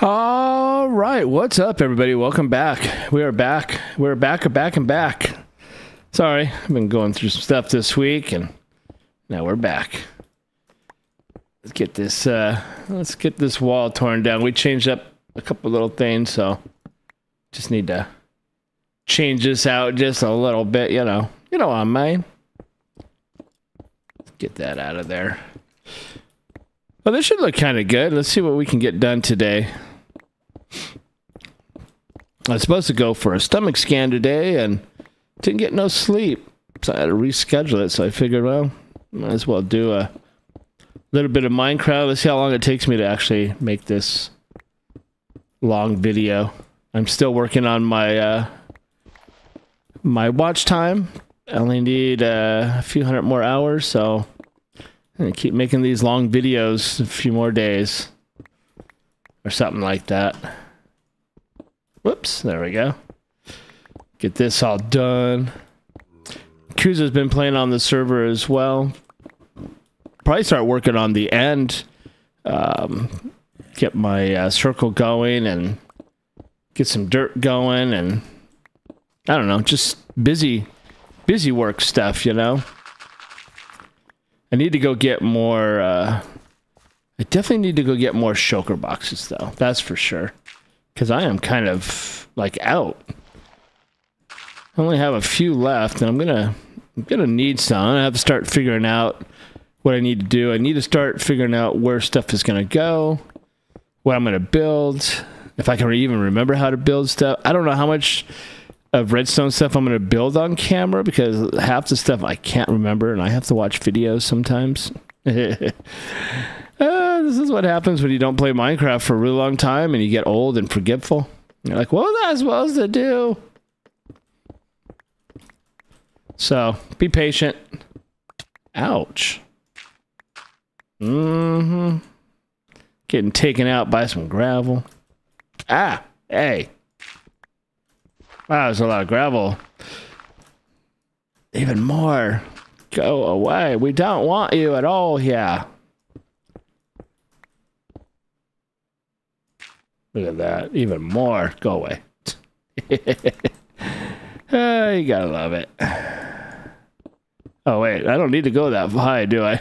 All right, what's up, everybody? Welcome back. We are back. We're back. Sorry, I've been going through some stuff this week, and now we're back. Let's get this. Let's get this wall torn down. We changed up a couple little things, so just need to change this out just a little bit. You know what I mean. Let's get that out of there. Well, this should look kind of good. Let's see what we can get done today. I was supposed to go for a stomach scan today and didn't get no sleep, so I had to reschedule it. So I figured, well, might as well do a little bit of Minecraft. Let's see how long it takes me to actually make this long video. I'm still working on my my watch time. I only need a few hundred more hours, so I'm gonna keep making these long videos a few more days or something like that. Whoops, there we go. Get this all done. Kuza's been playing on the server as well. Probably start working on the end. Get my circle going and get some dirt going, and I don't know, just busy work stuff, you know? I need to go get more, I definitely need to go get more shulker boxes, though. That's for sure. Because I am kind of, like, out. I only have a few left, and I'm gonna need some. I'm gonna have to start figuring out what I need to do. I need to start figuring out where stuff is gonna go, what I'm gonna build, if I can even remember how to build stuff. I don't know how much of redstone stuff I'm gonna build on camera, because half the stuff I can't remember, and I have to watch videos sometimes. This is what happens when you don't play Minecraft for a really long time and you get old and forgetful. You're like, what was I supposed to do? So, be patient. Ouch. Mm-hmm. Getting taken out by some gravel. Ah, hey. Wow, there's a lot of gravel. Even more. Go away. We don't want you at all here. Look at that. Even more. Go away. You gotta love it. Oh, wait. I don't need to go that high, do I?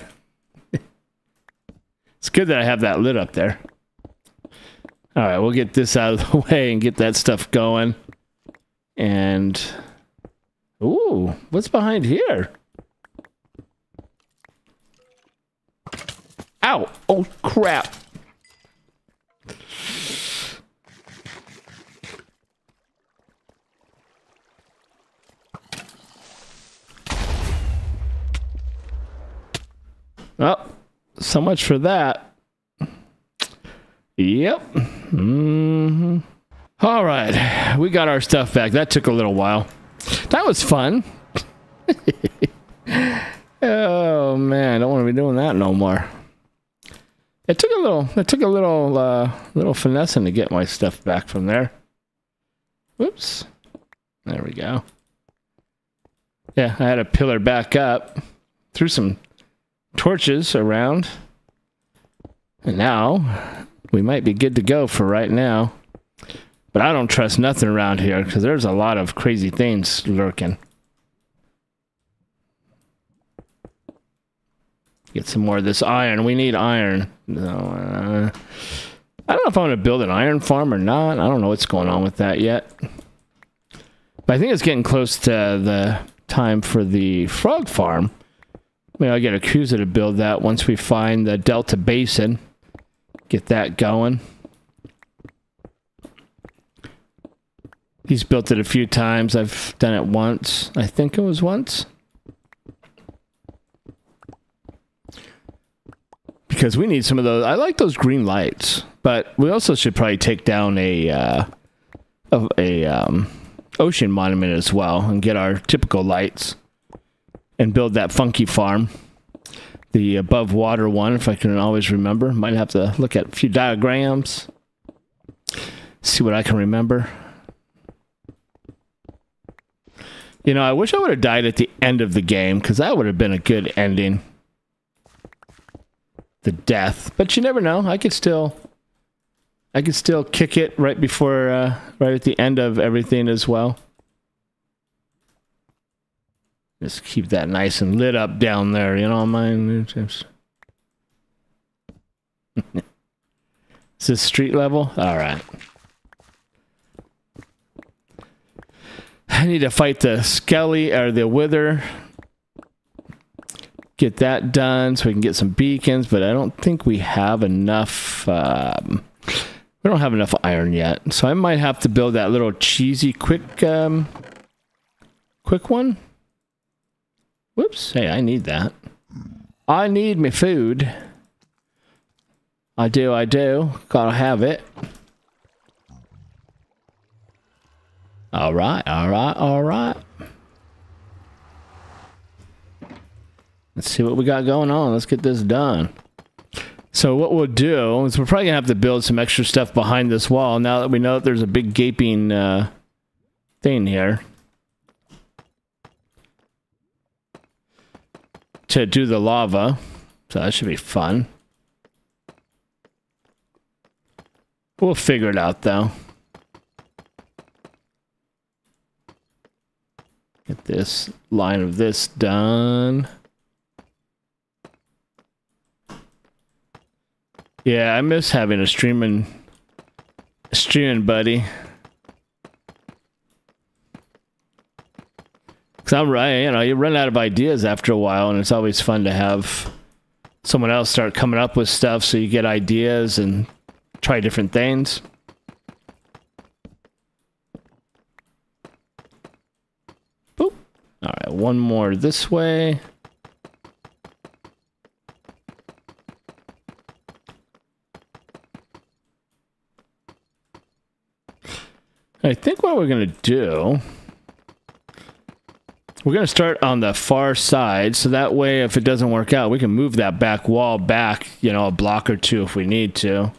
It's good that I have that lid up there. All right. We'll get this out of the way and get that stuff going. And... ooh. What's behind here? Ow. Oh, crap. Well, so much for that. Yep. Mm-hmm. All right. We got our stuff back. That took a little while. That was fun. Oh, man. I don't want to be doing that no more. It took a little finessing to get my stuff back from there. Whoops. There we go. Yeah, I had a pillar back up. Threw some torches around, and now we might be good to go for right now, but I don't trust nothing around here because there's a lot of crazy things lurking. Get some more of this iron. We need iron. No, I don't know if I'm gonna build an iron farm or not. I don't know what's going on with that yet, but I think it's getting close to the time for the frog farm. Maybe I'll get a Kuza to build that once we find the Delta Basin. Get that going. He's built it a few times. I've done it once. I think it was once. Because we need some of those. I like those green lights. But we also should probably take down a ocean monument as well. And get our typical lights. And build that funky farm. The above water one, if I can always remember. Might have to look at a few diagrams. See what I can remember. You know, I wish I would have died at the end of the game, because that would have been a good ending. The death. But you never know. I could still... I can still kick it right before, right at the end of everything as well. Just keep that nice and lit up down there, you know, mine. Is this street level? All right. I need to fight the Skelly or the Wither. Get that done so we can get some beacons, but I don't think we have enough. We don't have enough iron yet, so I might have to build that little cheesy quick, quick one. Whoops! Hey, I need that. I need my food. I do. I do. Gotta have it. All right. All right. All right. Let's see what we got going on. Let's get this done. So what we'll do is we're probably going to have to build some extra stuff behind this wall now that we know that there's a big gaping thing here. To do the lava. So that should be fun. We'll figure it out though. Get this line of this done. Yeah, I miss having a streaming buddy. Cause I'm right, you know, you run out of ideas after a while, and it's always fun to have someone else start coming up with stuff, so you get ideas and try different things. Boop. All right, one more this way. I think what we're going to do, we're going to start on the far side, so that way if it doesn't work out, we can move that back wall back, you know, a block or two if we need to.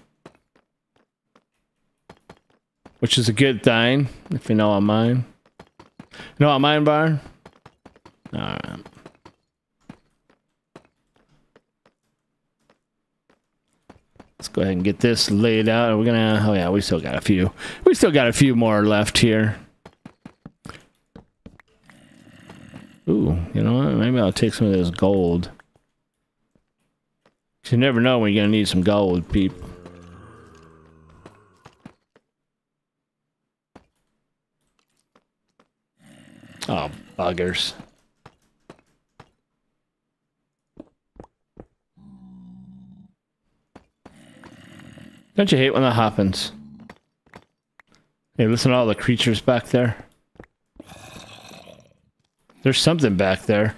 Which is a good thing, if you know I mine. You know I mine, Byron? All right. Let's go ahead and get this laid out. Are we gonna? Oh yeah, we still got a few. We still got a few more left here. Ooh, you know what? Maybe I'll take some of this gold. 'Cause you never know when you're gonna need some gold, people. Oh, buggers. Don't you hate when that happens? Hey, listen to all the creatures back there. There's something back there.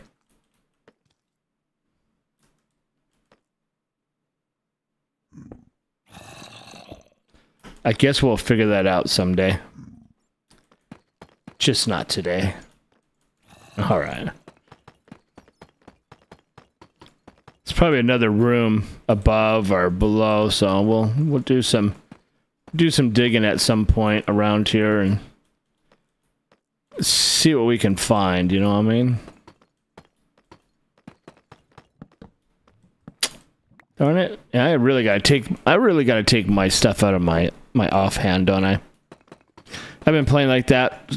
I guess we'll figure that out someday. Just not today. Alright. Probably another room above or below, so we'll do some digging at some point around here and see what we can find, you know what I mean? Darn it. I really gotta take my stuff out of my offhand, don't I? I've been playing like that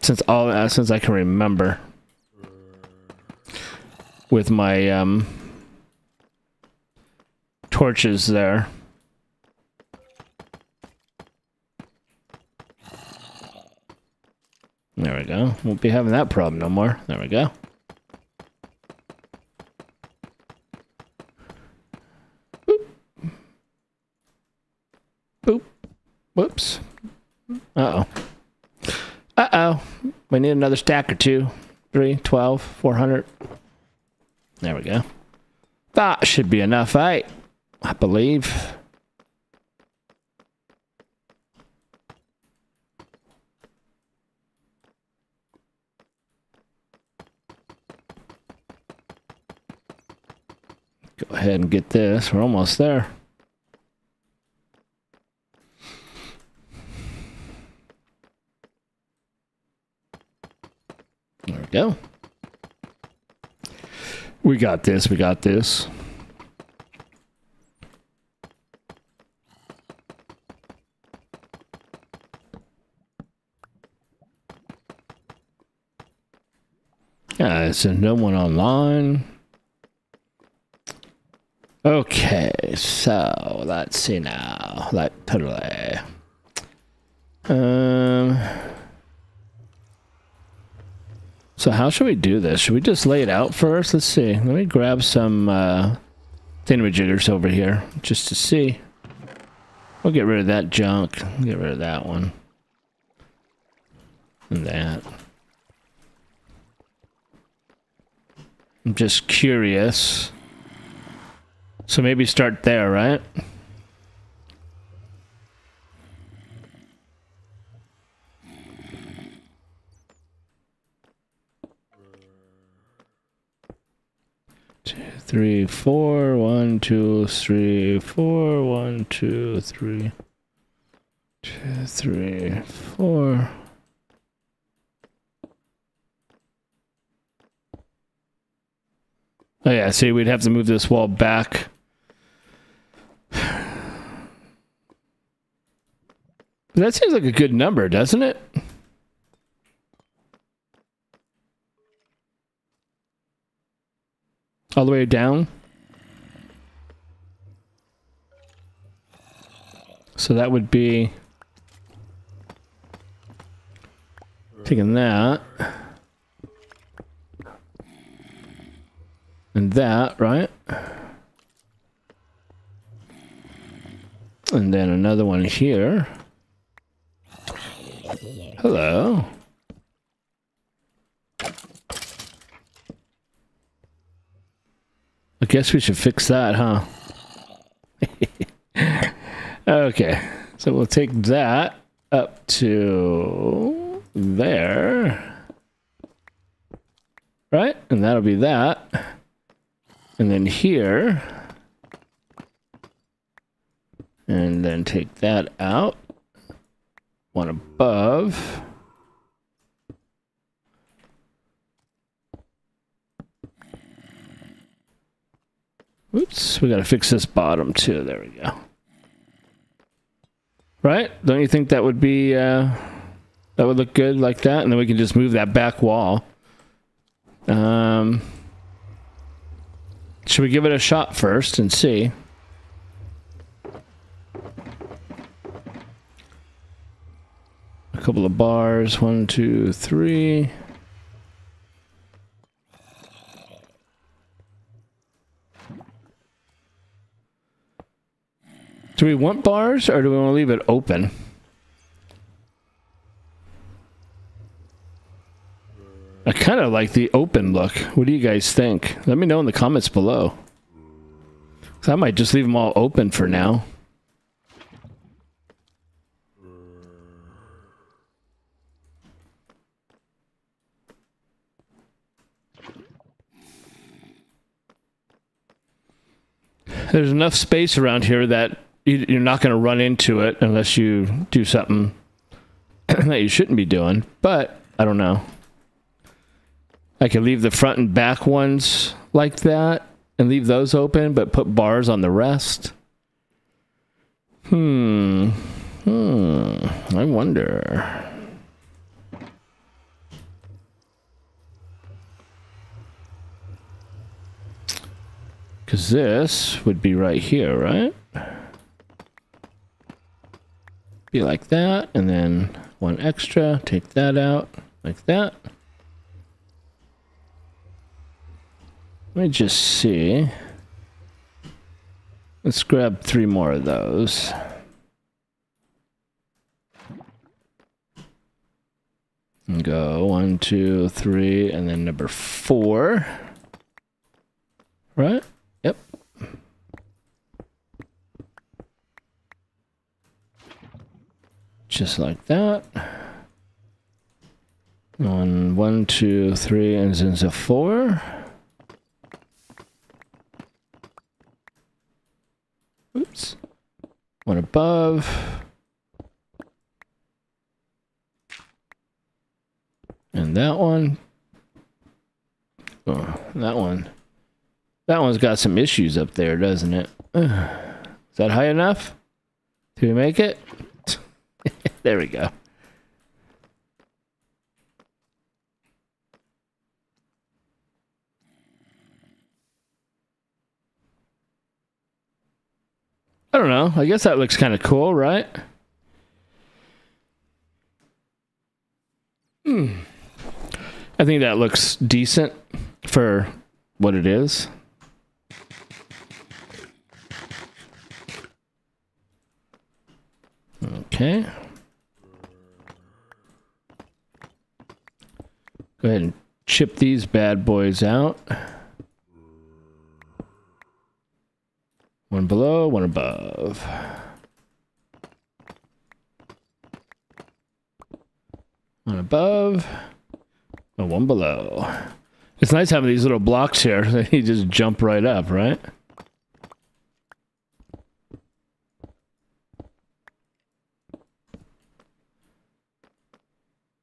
since I can remember. With my torches there. There we go. Won't be having that problem no more. There we go. Boop. Boop. Whoops. Uh-oh. Uh-oh. We need another stack or two. 3, 12, 400. There we go. That should be enough, right? I believe. Go ahead and get this. We're almost there. There we go. We got this. We got this. Since no one online. Okay, so let's see now. Like totally. So how should we do this? Should we just lay it out first? Let's see. Let me grab some thingamajiggers over here just to see. We'll get rid of that junk. Get rid of that one. And that. I'm just curious. So maybe start there, right? Two, three, 4, 1, 2, 3, 4, 1, 2, 3, 2, 3, 4. Oh yeah, see, we'd have to move this wall back. That seems like a good number, doesn't it? All the way down. So that would be... taking that. And that, right? And then another one here. Hello. I guess we should fix that, huh? Okay. So we'll take that up to there. Right? And that'll be that. And then here, and then take that out, one above, oops, we gotta fix this bottom too, there we go. Right? Don't you think that would be, that would look good like that? And then we can just move that back wall. Should we give it a shot first and see? A couple of bars. 1, 2, 3. Do we want bars or do we want to leave it open? I kind of like the open look. What do you guys think? Let me know in the comments below. So I might just leave them all open for now. There's enough space around here that you're not going to run into it unless you do something that you shouldn't be doing. But I don't know. I could leave the front and back ones like that and leave those open, but put bars on the rest. I wonder. Because this would be right here, right? Be like that, and then one extra. Take that out like that. Let me just see. Let's grab 3 more of those. And go 1, 2, 3, and then number 4. Right? Yep. Just like that. On 1, 2, 3, and then the 4. Oops. One above. And that one. Oh, that one. That one's got some issues up there, doesn't it? Is that high enough? Did we make it? There we go. know, I guess that looks kind of cool, right? I think that looks decent for what it is. Okay. Go ahead and chip these bad boys out. One below, one above. One above, and one below. It's nice having these little blocks here that you just jump right up, right?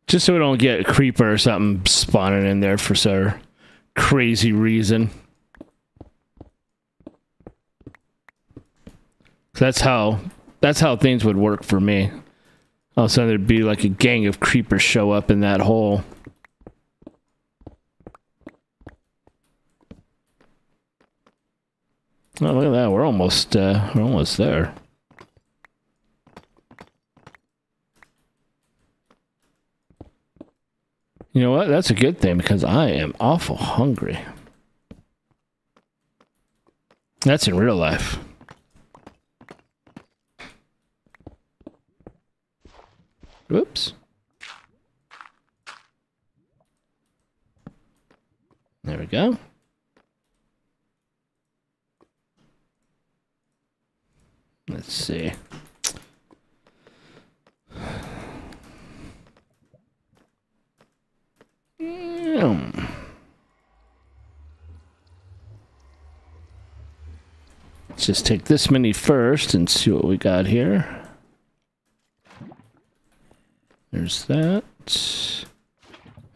Just so we don't get a creeper or something spawning in there for some crazy reason. That's how things would work for me. All of a sudden there'd be like a gang of creepers show up in that hole. Oh, look at that, we're almost there. You know what? That's a good thing because I am awful hungry. That's in real life. Oops. There we go. Let's see. Let's just take this mini first and see what we got here. There's that,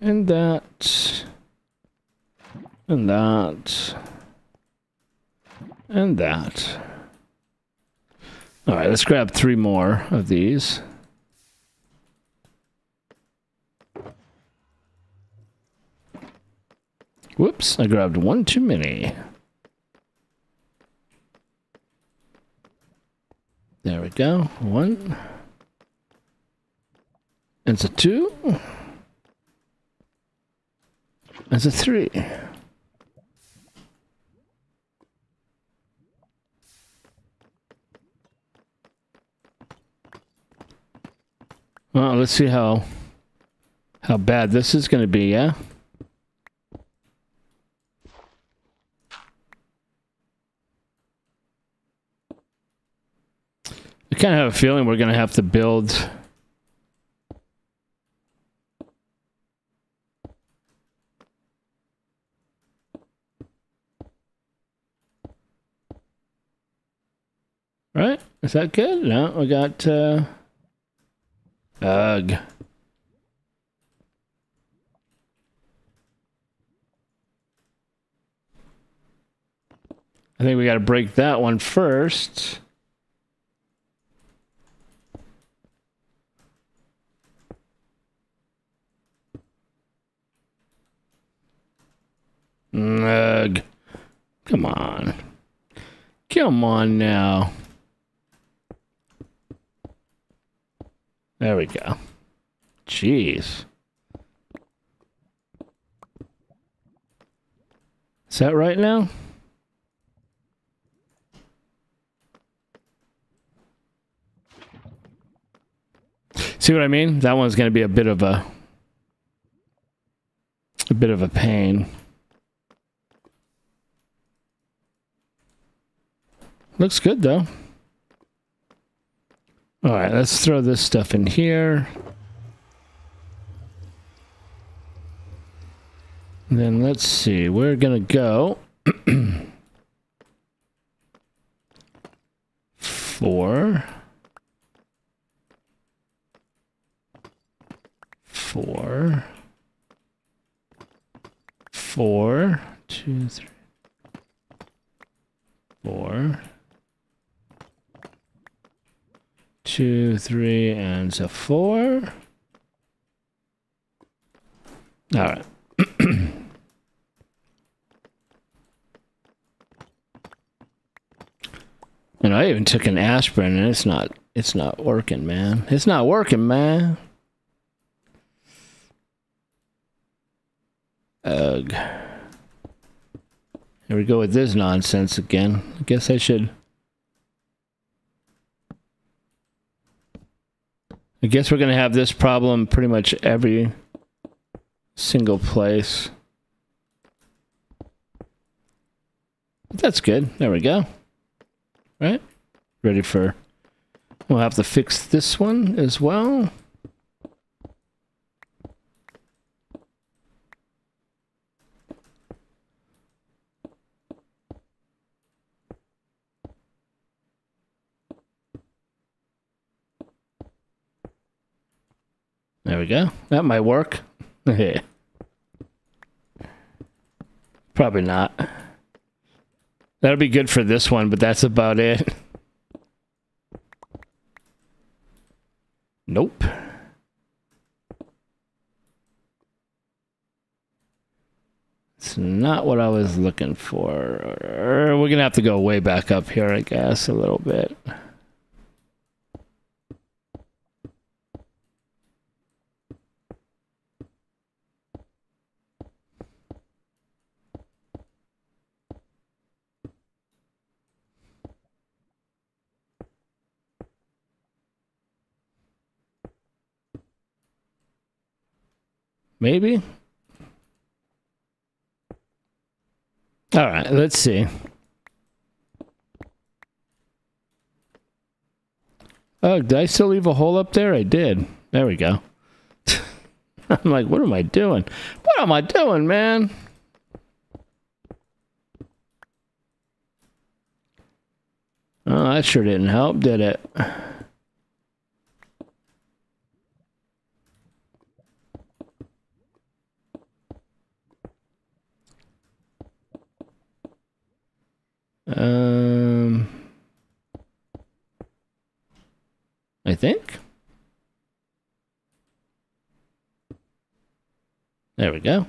and that, and that, and that. All right, let's grab 3 more of these. Whoops, I grabbed 1 too many. There we go, 1. It's a 2. It's a 3. Well, let's see how bad this is going to be, yeah? I kind of have a feeling we're going to have to build... Right? Is that good? No, we got, ugh. I think we got to break that one first. Ugh. Come on. Come on now. There we go. Jeez. Is that right now? See what I mean? That one's going to be a bit of a pain. Looks good though. All right, let's throw this stuff in here. And then let's see, we're gonna go 4, 2, 3, 4. 2, 3, and so 4. All right. And I even took an aspirin and it's not working, man. It's not working, man. Ugh. Here we go with this nonsense again. I guess I should... I guess we're gonna have this problem pretty much every single place. But that's good. There we go. Right? Ready for... We'll have to fix this one as well. There we go. That might work. Probably not. That'll be good for this one, but that's about it. Nope. It's not what I was looking for. We're going to have to go way back up here, I guess, a little bit. Maybe. All right, let's see. Oh, did I still leave a hole up there? I did. There we go. I'm like, what am I doing? What am I doing, man? Oh, that sure didn't help, did it? I think. There we go.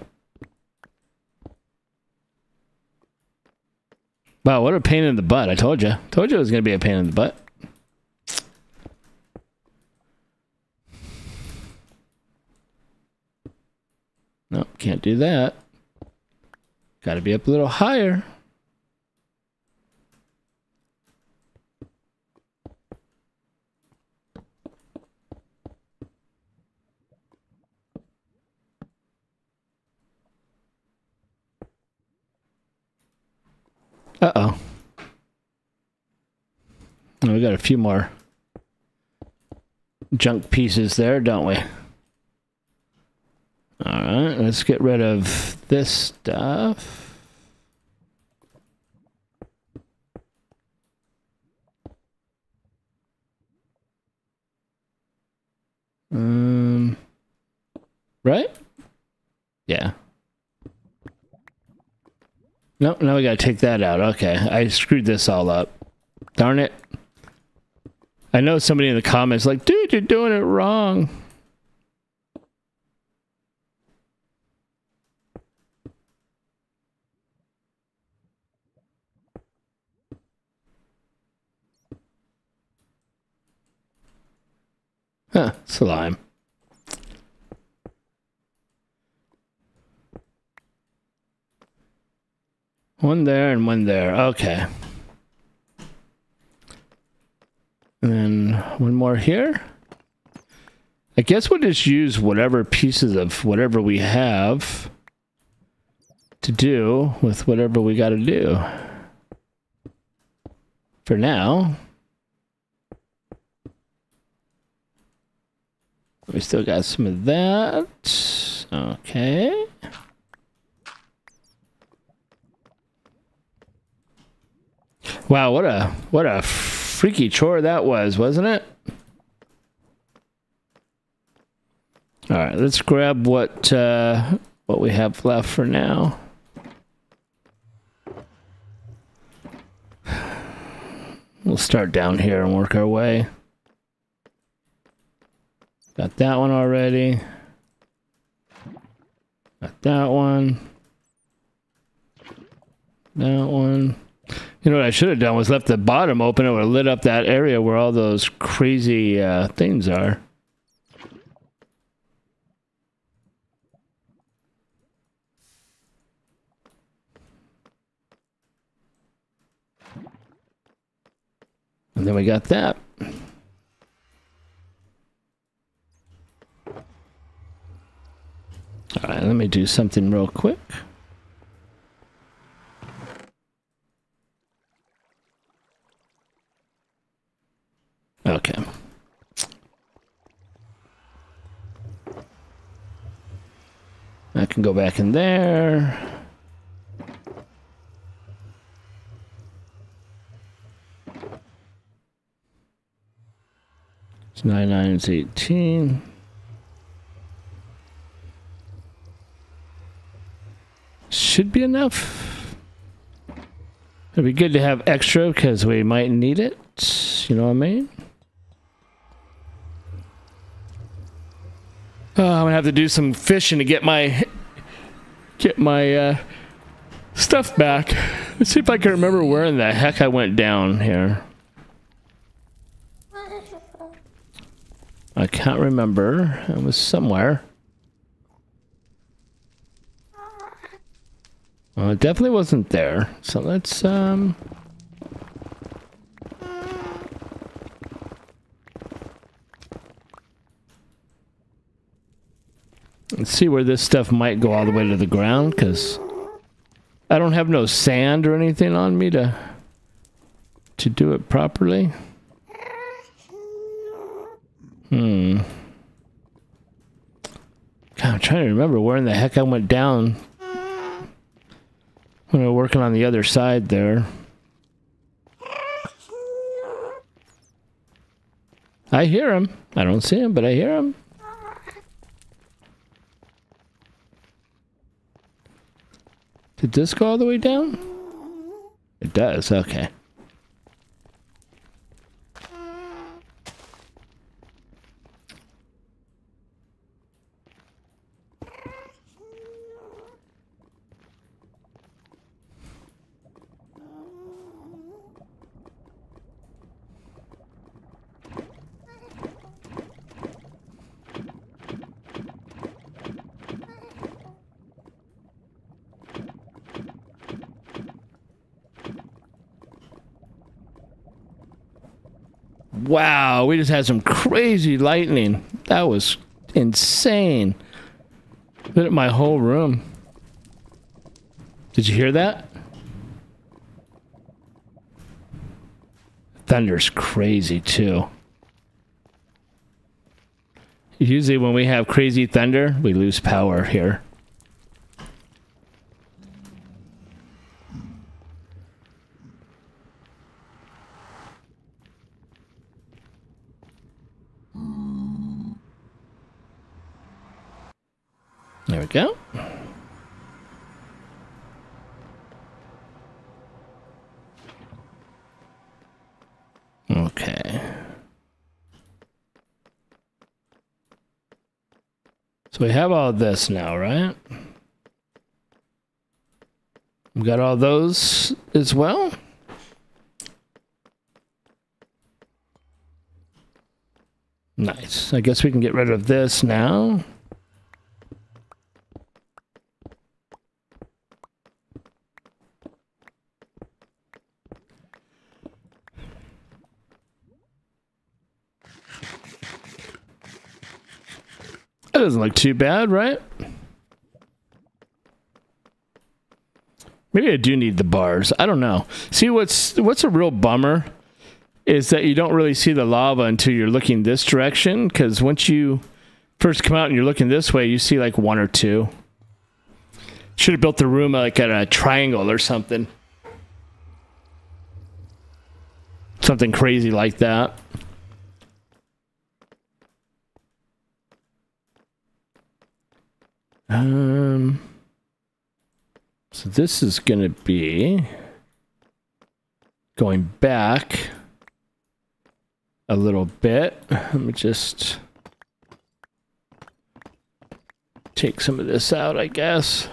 Wow, what a pain in the butt. I told you. Told you it was going to be a pain in the butt. Nope, can't do that. Got to be up a little higher. Uh-oh. We got a few more junk pieces there, don't we? Alright, let's get rid of this stuff. Right? Yeah. Nope, now we gotta take that out. Okay, I screwed this all up. Darn it. I know somebody in the comments like, dude, you're doing it wrong. Huh, slime. One there and one there. Okay. And then one more here. I guess we'll just use whatever pieces of whatever we have to do with whatever we got to do. For now. We still got some of that. Okay. Wow, what a freaky chore that was, wasn't it? All right, let's grab what we have left for now. We'll start down here and work our way. Got that one already. Got that one. That one. You know what I should have done was left the bottom open. It would have lit up that area where all those crazy things are. And then we got that. All right, let me do something real quick. Okay. I can go back in there. It's 9, 9 is 18. Should be enough. It'd be good to have extra because we might need it. You know what I mean? I'm gonna have to do some fishing to get my stuff back. Let's see if I can remember where in the heck I went down here. I can't remember. It was somewhere. Well, it definitely wasn't there. So let's let's see where this stuff might go all the way to the ground, because I don't have no sand or anything on me to do it properly. God, I'm trying to remember where in the heck I went down when we were working on the other side there. I hear him. I don't see him, but I hear him. Did this go all the way down? It does, okay. Wow, we just had some crazy lightning. That was insane. Lit up my whole room. Did you hear that? Thunder's crazy too. Usually when we have crazy thunder, we lose power here. There we go. Okay. So we have all this now, right? We got all those as well. Nice. I guess we can get rid of this now. That doesn't look too bad, right? Maybe I do need the bars. I don't know. See, what's a real bummer is that you don't really see the lava until you're looking this direction, because once you first come out and you're looking this way, you see like one or two. Should have built the room like at a triangle or something. Something crazy like that. So this is gonna be going back a little bit. Let me just take some of this out, I guess.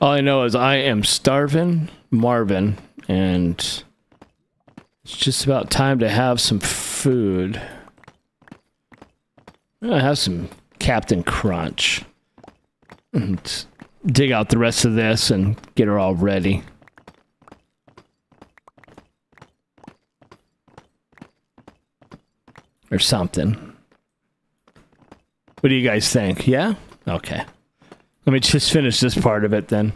All I know is I am starving, Marvin, and it's just about time to have some food. I have some Captain Crunch. Let's dig out the rest of this and get her all ready. Or something. What do you guys think? Yeah? Okay. Let me just finish this part of it then.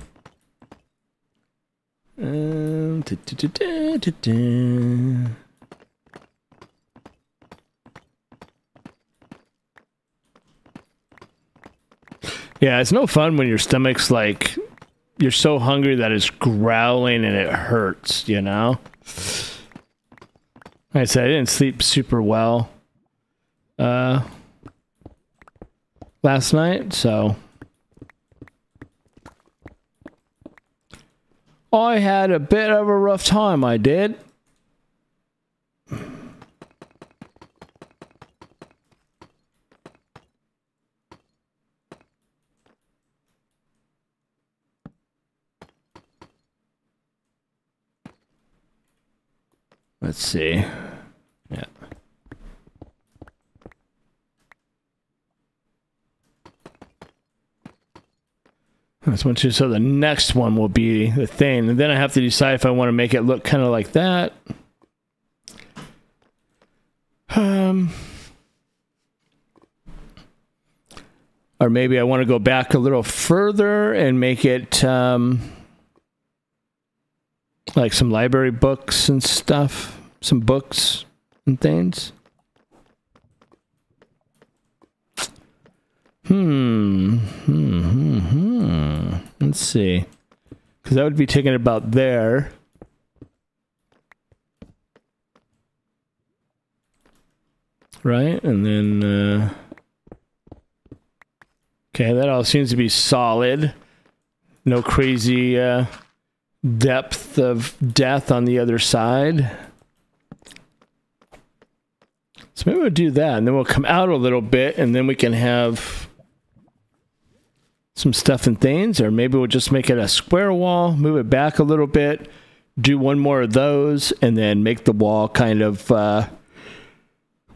Yeah, it's no fun when your stomach's like, you're so hungry that it's growling and it hurts, you know? Like I said, I didn't sleep super well last night, so I had a bit of a rough time, I did. Let's see. Yeah. I just want you to, so the next one will be the thing. And then I have to decide if I want to make it look kind of like that. Or maybe I want to go back a little further and make it like some library books and stuff, some books and things. Let's see. Because that would be taken about there. Right? And then, okay, that all seems to be solid. No crazy, depth of death on the other side. So maybe we'll do that, and then we'll come out a little bit, and then we can have some stuff and things, or maybe we'll just make it a square wall, move it back a little bit, do one more of those, and then make the wall kind of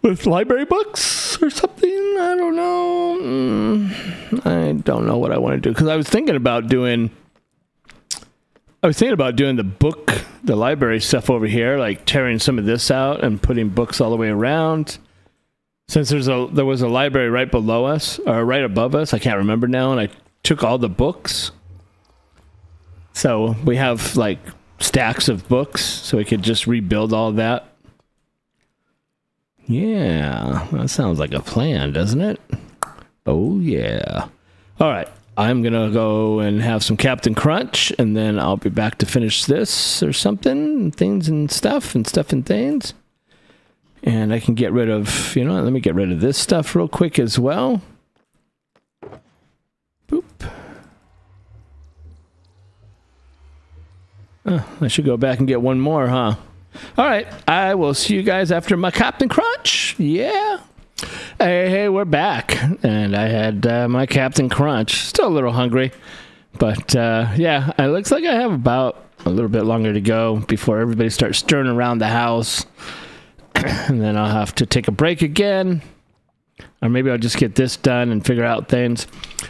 with library books or something. I don't know. I don't know what I want to do, because I was thinking about doing... the book, the library stuff over here, like tearing some of this out and putting books all the way around. Since there was a library right below us, or right above us, I can't remember now, and I took all the books. So we have like stacks of books, so we could just rebuild all that. Yeah, that sounds like a plan, doesn't it? Oh yeah. All right. I'm gonna go and have some Captain Crunch, and then I'll be back to finish this or something, things and stuff, and stuff and things. And I can get rid of, you know what, let me get rid of this stuff real quick as well. Boop. Oh, I should go back and get one more, huh? All right, I will see you guys after my Captain Crunch. Yeah. Hey, we're back, and I had my Captain Crunch. Still a little hungry, but yeah, it looks like I have about a little bit longer to go before everybody starts stirring around the house, and then I'll have to take a break again, or maybe I'll just get this done and figure out things.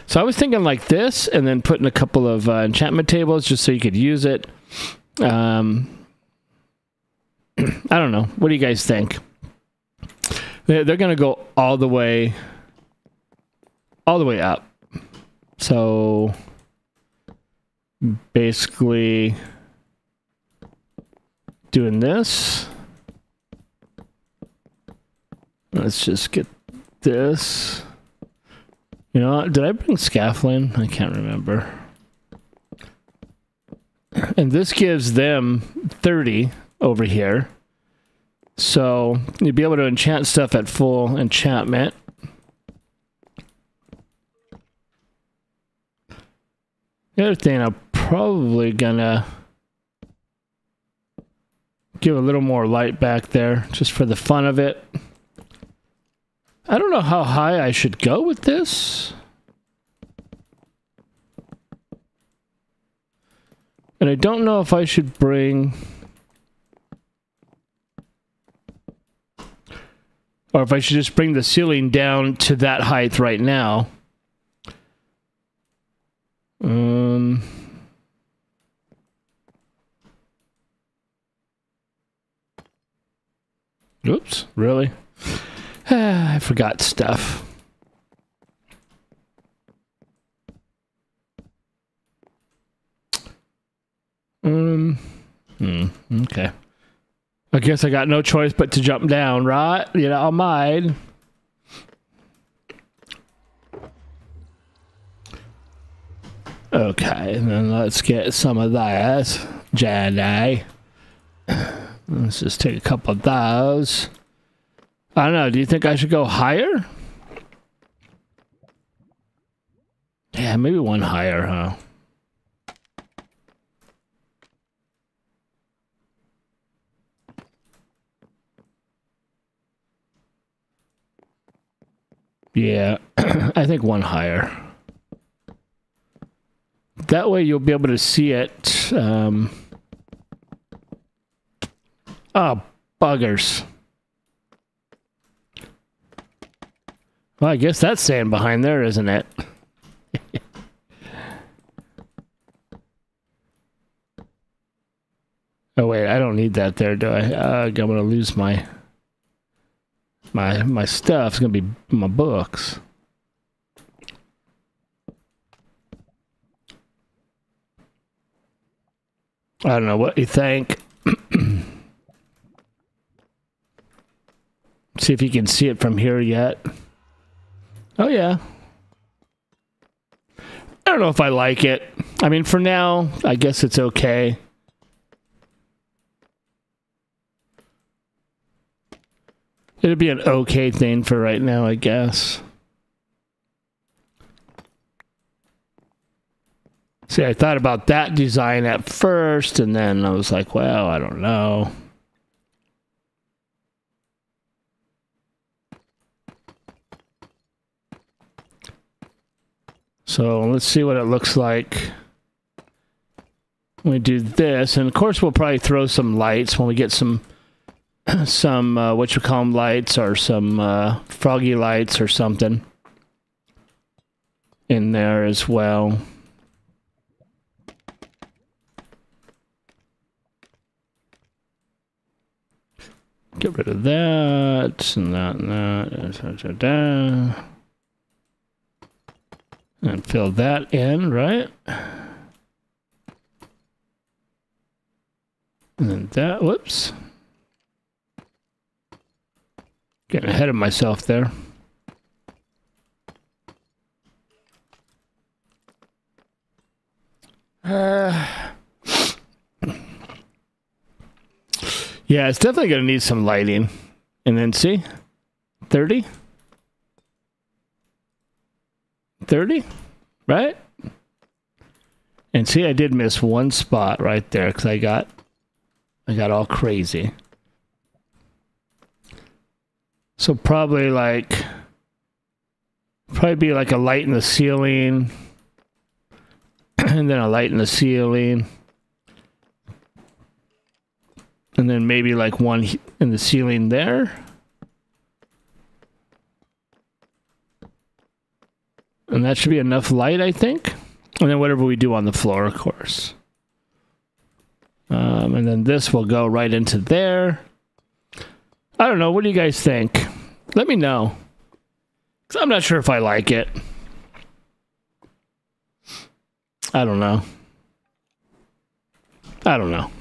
So I was thinking like this, and then putting a couple of enchantment tables just so you could use it. I don't know. What do you guys think? They're going to go all the way up. So basically doing this. Let's just get this. You know, did I bring scaffolding? I can't remember. And this gives them 30 over here. So you'd be able to enchant stuff at full enchantment. The other thing I'm probably gonna give a little more light back there just for the fun of it. I don't know how high I should go with this. And I don't know if I should bring... or if I should just bring the ceiling down to that height right now. Oops, really? I forgot stuff. Okay. I guess I got no choice but to jump down, right? You know, I might. Okay, and then let's get some of that, Jenny. Let's just take a couple of those. I don't know, do you think I should go higher? Yeah, maybe one higher, huh? Yeah, I think one higher. That way you'll be able to see it. Oh, buggers. Well, I guess that's sand behind there, isn't it? Oh, wait, I don't need that there, do I? I'm going to lose my... My stuff's gonna be my books. I don't know what you think. See if you can see it from here yet. Oh yeah. I don't know if I like it. I mean, for now, I guess it's okay. It'd be an okay thing for right now, I guess. See, I thought about that design at first, and then I was like, well, I don't know. So let's see what it looks like when we do this. And of course, we'll probably throw some lights when we get some what you call them, lights, or some froggy lights or something in there as well. Get rid of that and that and that, and fill that in, right? And then that, whoops. Getting ahead of myself there. Yeah, it's definitely going to need some lighting. And then see? 30? 30? Right? And see, I did miss one spot right there because I got all crazy. So probably like, be like a light in the ceiling, and then a light in the ceiling, and then maybe like one in the ceiling there, and that should be enough light, I think. And then whatever we do on the floor, of course. And then this will go right into there. I don't know. What do you guys think? Let me know. 'Cause I'm not sure if I like it. I don't know. I don't know.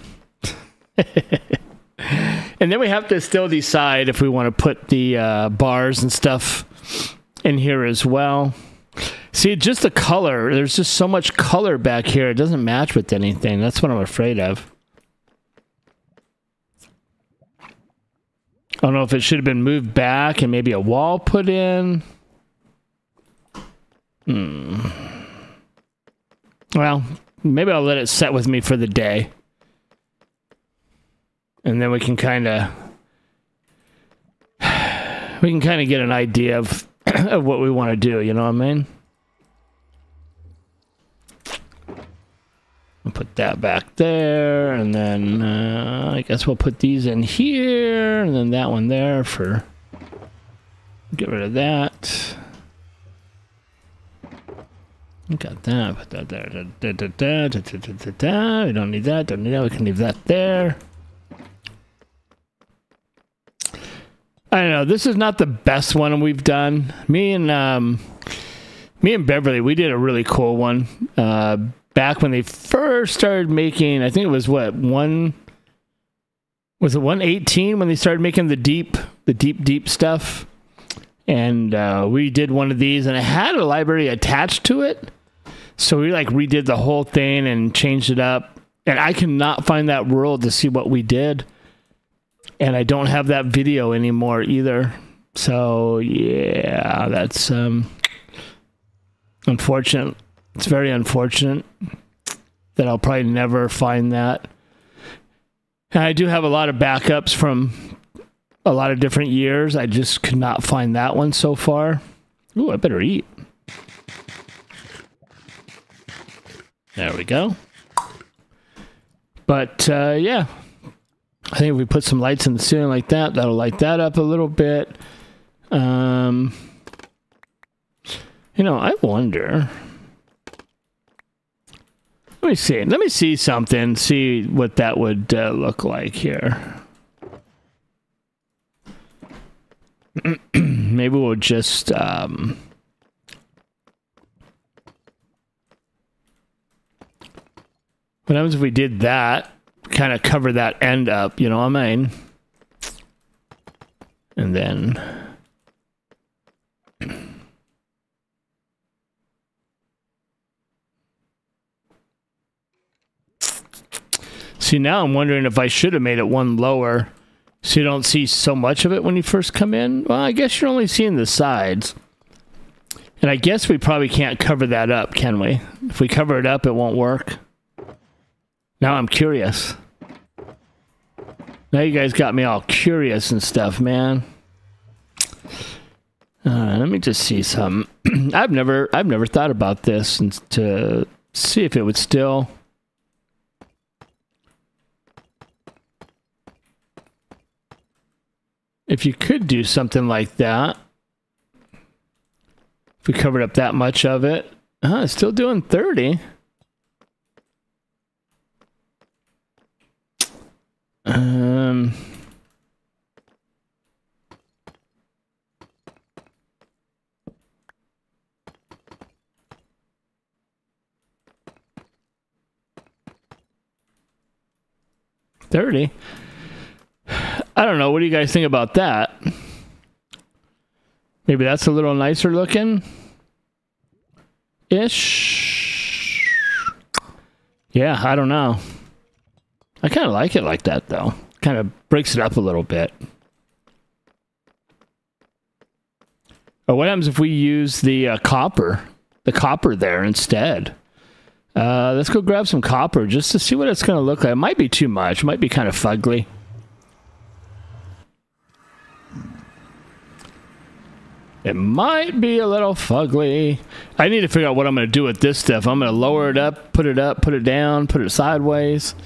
And then we have to still decide if we want to put the bars and stuff in here as well. See, just the color. There's just so much color back here. It doesn't match with anything. That's what I'm afraid of. I don't know if it should have been moved back and maybe a wall put in. Well, maybe I'll let it set with me for the day. And then we can kind of... we can kind of get an idea of, of what we want to do, you know what I mean? I'll put that back there, and then I guess we'll put these in here, and then that one there for, get rid of that. We got that, put that there, we don't need that, we can leave that there. I don't know, this is not the best one we've done. Me and Beverly, we did a really cool one back when they first started making, I think it was what, was it 118 when they started making the deep stuff? And we did one of these, and it had a library attached to it. So we like redid the whole thing and changed it up. And I cannot find that world to see what we did. And I don't have that video anymore either. So yeah, that's unfortunate. It's very unfortunate that I'll probably never find that. And I do have a lot of backups from a lot of different years. I just could not find that one so far. Ooh, I better eat. There we go. But yeah, I think if we put some lights in the ceiling like that, that'll light that up a little bit. You know, I wonder. Let me see. Let me see something. See what that would look like here. Maybe we'll just. What happens if we did that? Kind of cover that end up, you know what I mean? And then see, now I'm wondering if I should have made it one lower so you don't see so much of it when you first come in. Well, I guess you're only seeing the sides. And I guess we probably can't cover that up, can we? If we cover it up, it won't work. Now I'm curious. Now you guys got me all curious and stuff, man. Let me just see some. I've never thought about this and to see if it would still. If you could do something like that. If we covered up that much of it. It's still doing 30. I don't know. What do you guys think about that? Maybe that's a little nicer looking ish. Yeah, I don't know. I kind of like it like that, though. Kind of breaks it up a little bit. Or what happens if we use the copper there instead? Let's go grab some copper just to see what it's going to look like. It might be too much. It might be kind of fugly. It might be a little fugly. I need to figure out what I'm going to do with this stuff. I'm going to lower it up, put it down, put it sideways.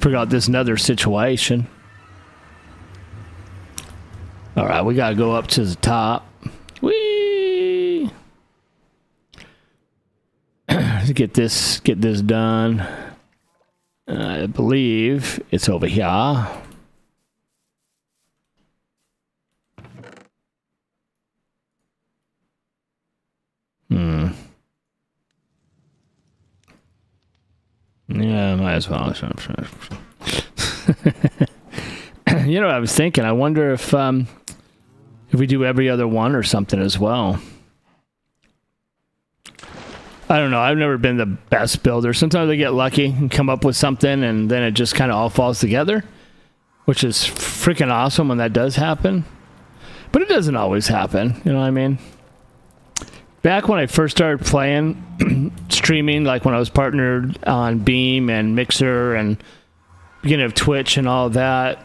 Forgot this another situation. All right, we gotta go up to the top. Whee! Get this done. I believe it's over here. Yeah, might as well. You know what I was thinking? I wonder if we do every other one or something as well. I don't know. I've never been the best builder. Sometimes I get lucky and come up with something, and then it just kind of all falls together, which is freaking awesome when that does happen. But it doesn't always happen. You know what I mean? Back when I first started playing, streaming, like when I was partnered on Beam and Mixer and beginning of Twitch and all that,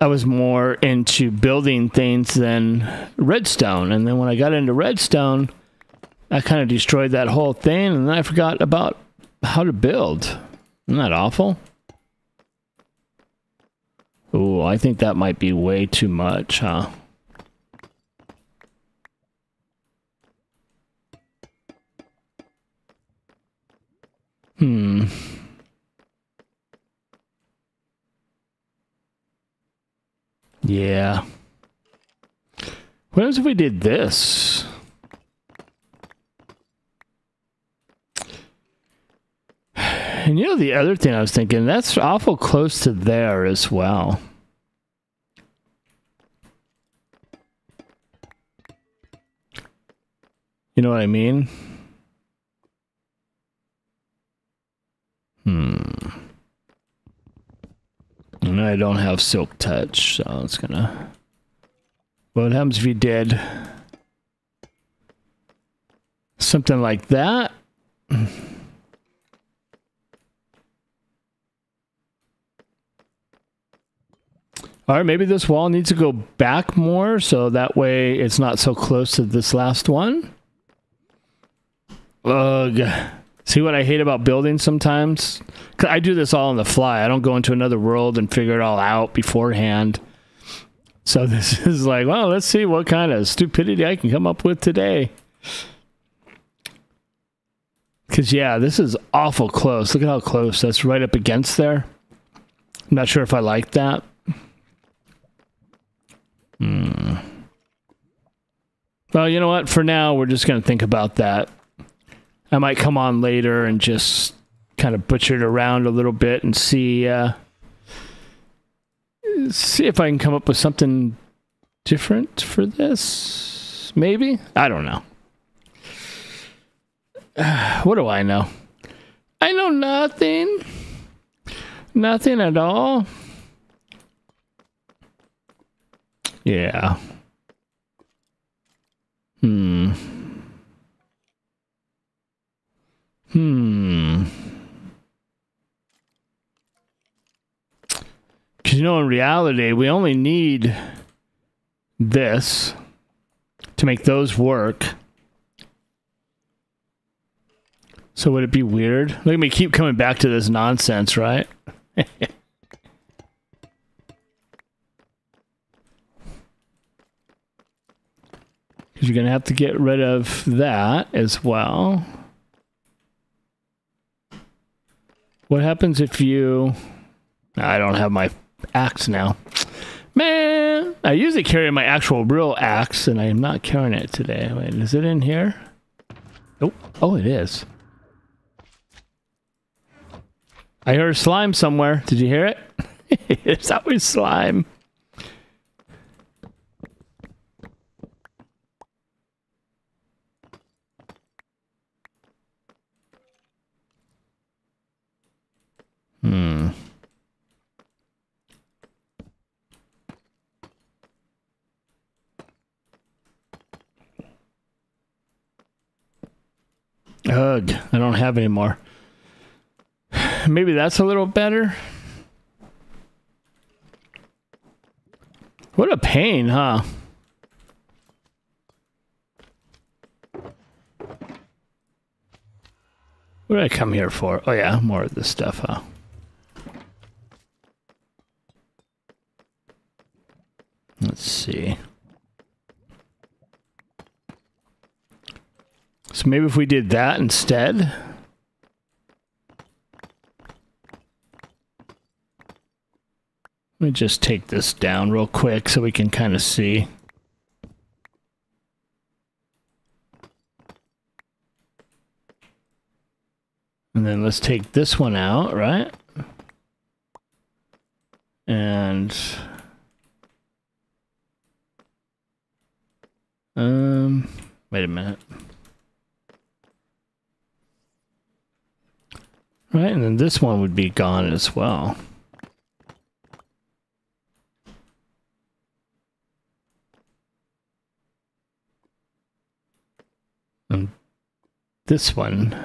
I was more into building things than Redstone. And then when I got into Redstone, That kind of destroyed that whole thing, and then I forgot about how to build. Isn't that awful? Ooh, I think that might be way too much, huh? Hmm. Yeah. What else if we did this? And you know the other thing I was thinking, that's awful close to there as well. You know what I mean? And I don't have silk touch, so it's gonna... What happens if you did something like that? All right, maybe this wall needs to go back more, so that way it's not so close to this last one. Ugh. See what I hate about building sometimes? 'Cause I do this all on the fly. I don't go into another world and figure it all out beforehand. So this is like, well, let's see what kind of stupidity I can come up with today. 'Cause, yeah, this is awful close. Look at how close. That's right up against there. I'm not sure if I like that. Hmm. Well, you know what? For now, we're just going to think about that. I might come on later and just kind of butcher it around a little bit and see if I can come up with something different for this. Maybe? I don't know. What do I know? I know nothing. Nothing at all. Yeah. Because, you know, in reality, we only need this to make those work. So would it be weird? Look at me keep coming back to this nonsense, right? You're going to have to get rid of that as well. What happens if you... I don't have my axe now. Man! I usually carry my actual real axe, and I am not carrying it today. Wait, is it in here? Nope. Oh, it is. I heard slime somewhere. Did you hear it? It's always slime. Ugh, I don't have any more. Maybe that's a little better. What a pain, huh? What did I come here for? Oh yeah, more of this stuff, huh? Let's see. So maybe if we did that instead. Let me just take this down real quick so we can kind of see. And then let's take this one out, right? And... wait a minute. Right, and then this one would be gone as well. And this one.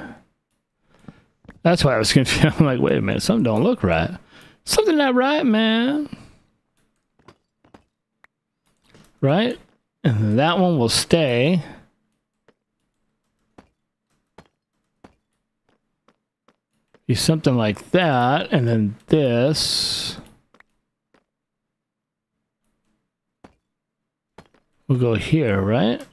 That's why I was confused. I'm like, wait a minute, something don't look right. Something not right, man. Right? And that one will stay. be something like that, and then this. We'll go here, right?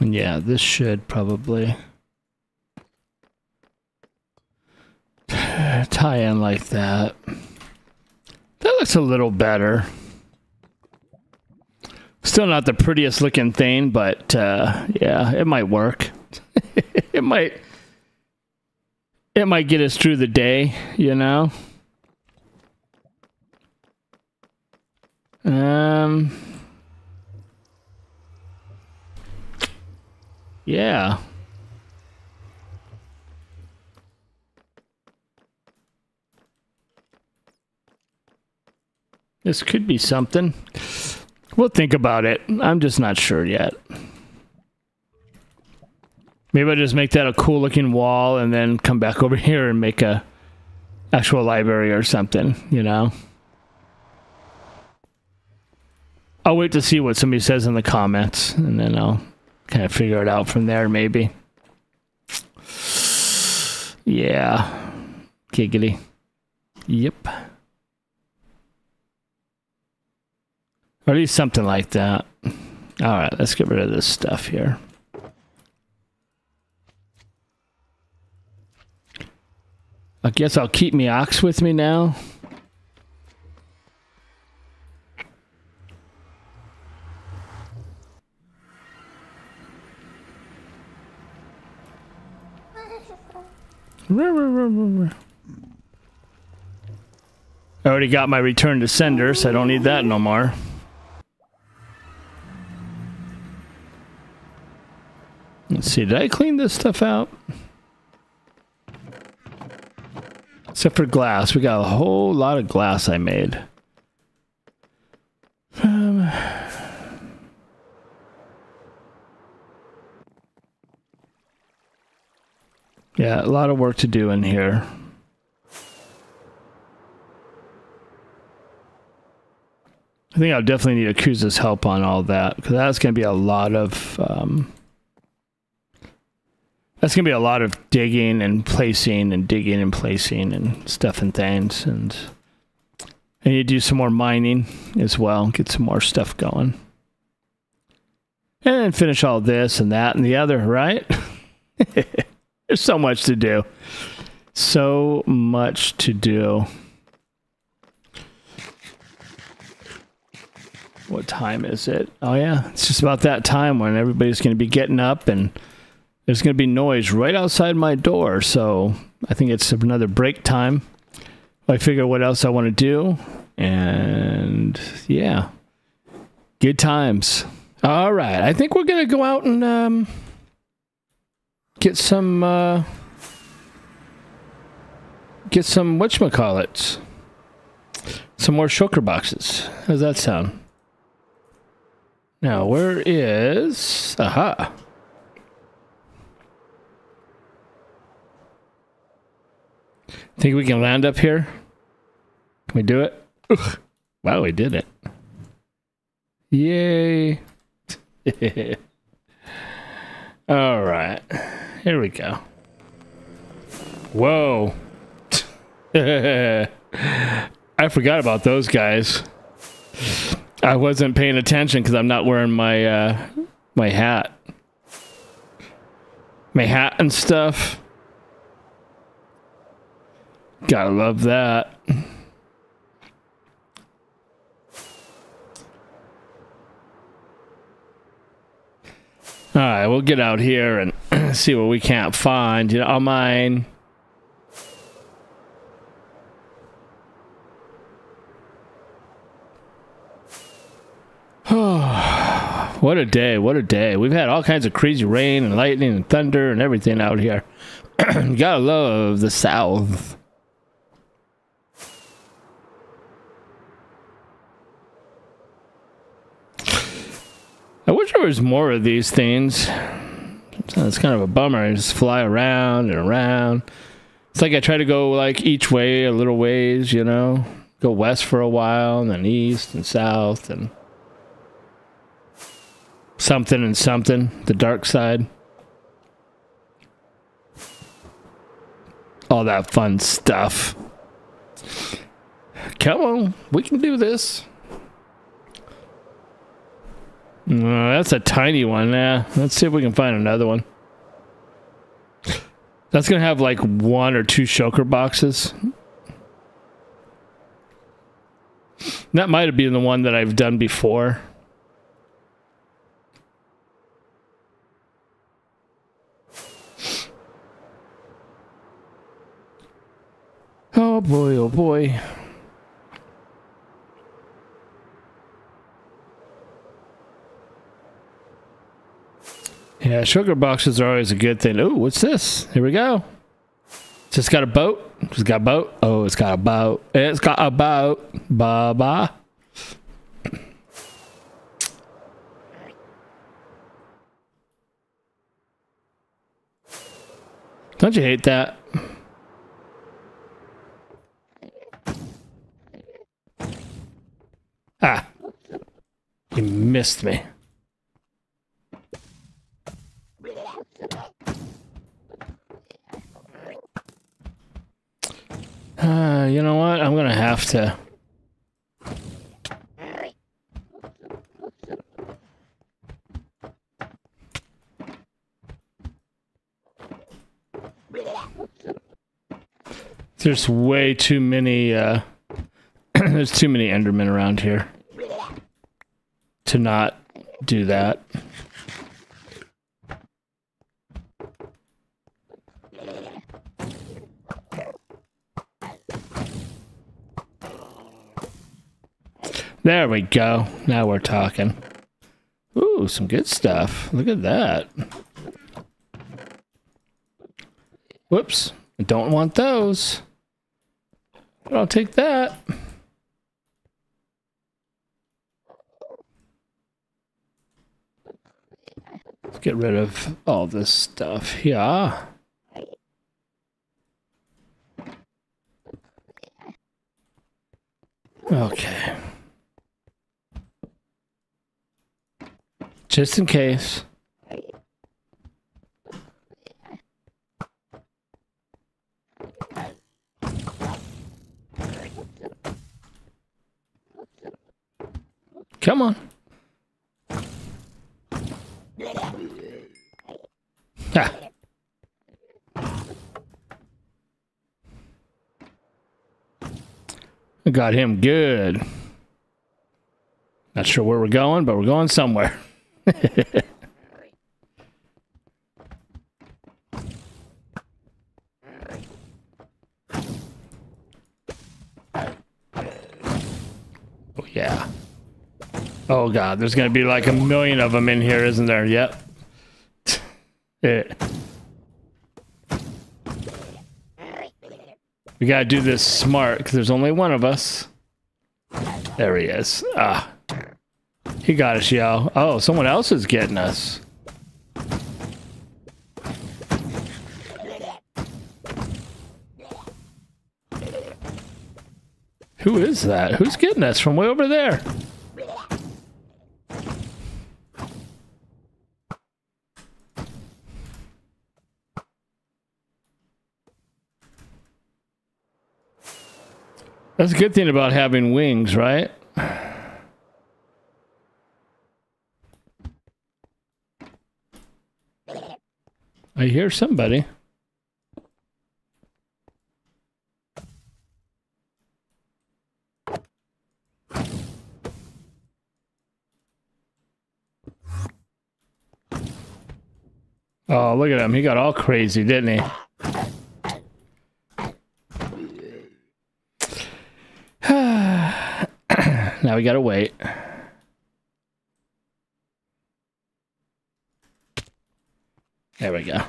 And yeah, this should probably tie in like that. That looks a little better. Still not the prettiest looking thing, but yeah, it might work. It might get us through the day, you know? Yeah. This could be something. We'll think about it. I'm just not sure yet. Maybe I'll just make that a cool looking wall and then come back over here and make a actual library or something, you know? I'll wait to see what somebody says in the comments and then I'll kind of figure it out from there, maybe. Yeah. Giggity. Yep. Or at least something like that. Alright, let's get rid of this stuff here. I guess I'll keep me ox with me now. I already got my return to sender, so I don't need that no more. Let's see, did I clean this stuff out? Except for glass. We got a whole lot of glass I made. Yeah, a lot of work to do in here. I think I'll definitely need Akuza's help on all that, because that's going to be a lot of... that's going to be a lot of digging and placing and digging and placing and stuff and things. And I need to do some more mining as well. Get some more stuff going. And then finish all this and that and the other, right? There's so much to do. So much to do. What time is it? Oh, yeah. It's just about that time when everybody's going to be getting up and... There's going to be noise right outside my door, so I think it's another break time. I figure what else I want to do, and yeah, good times. All right, I think we're going to go out and get some whatchamacallits, some more shulker boxes. How's that sound? Now, where is... Aha! Think we can land up here? Can we do it? Ugh. Wow, we did it. Yay. All right. Here we go. Whoa. I forgot about those guys. I wasn't paying attention because I'm not wearing my, my hat. My hat and stuff. Gotta love that. All right, we'll get out here and see what we can't find. You know, I'll mine. What a day, what a day. We've had all kinds of crazy rain and lightning and thunder and everything out here. Gotta love the South. I wish there was more of these things. It's kind of a bummer. I just fly around and around. It's like I try to go like each way a little ways, you know? go west for a while, and then east and south, and something and something, the dark side. All that fun stuff. Come on, we can do this. No, that's a tiny one. Nah, let's see if we can find another one. That's gonna have like one or two shulker boxes. That might have been the one that I've done before. Oh boy, oh boy. Yeah, sugar boxes are always a good thing. Ooh, what's this? Here we go. It's just got a boat. It's got a boat. Oh, it's got a boat. It's got a boat. Bye-bye. Don't you hate that? Ah. You missed me. You know what? I'm gonna have to. There's way too many. There's too many Endermen around here to not do that. There we go. Now we're talking. Ooh, some good stuff. Look at that. Whoops. I don't want those. But I'll take that. Let's get rid of all this stuff. Yeah. Okay. Just in case. Come on. Ha. I got him good. Not sure where we're going, but we're going somewhere. Oh yeah. Oh god, there's gonna be like a million of them in here, isn't there? Yep. We gotta do this smart, because there's only one of us. There he is. Ah. He got us, y'all. Oh, someone else is getting us. Who is that? Who's getting us from way over there? That's a good thing about having wings, right? I hear somebody. Oh, look at him. He got all crazy, didn't he? Now we gotta wait. There we go.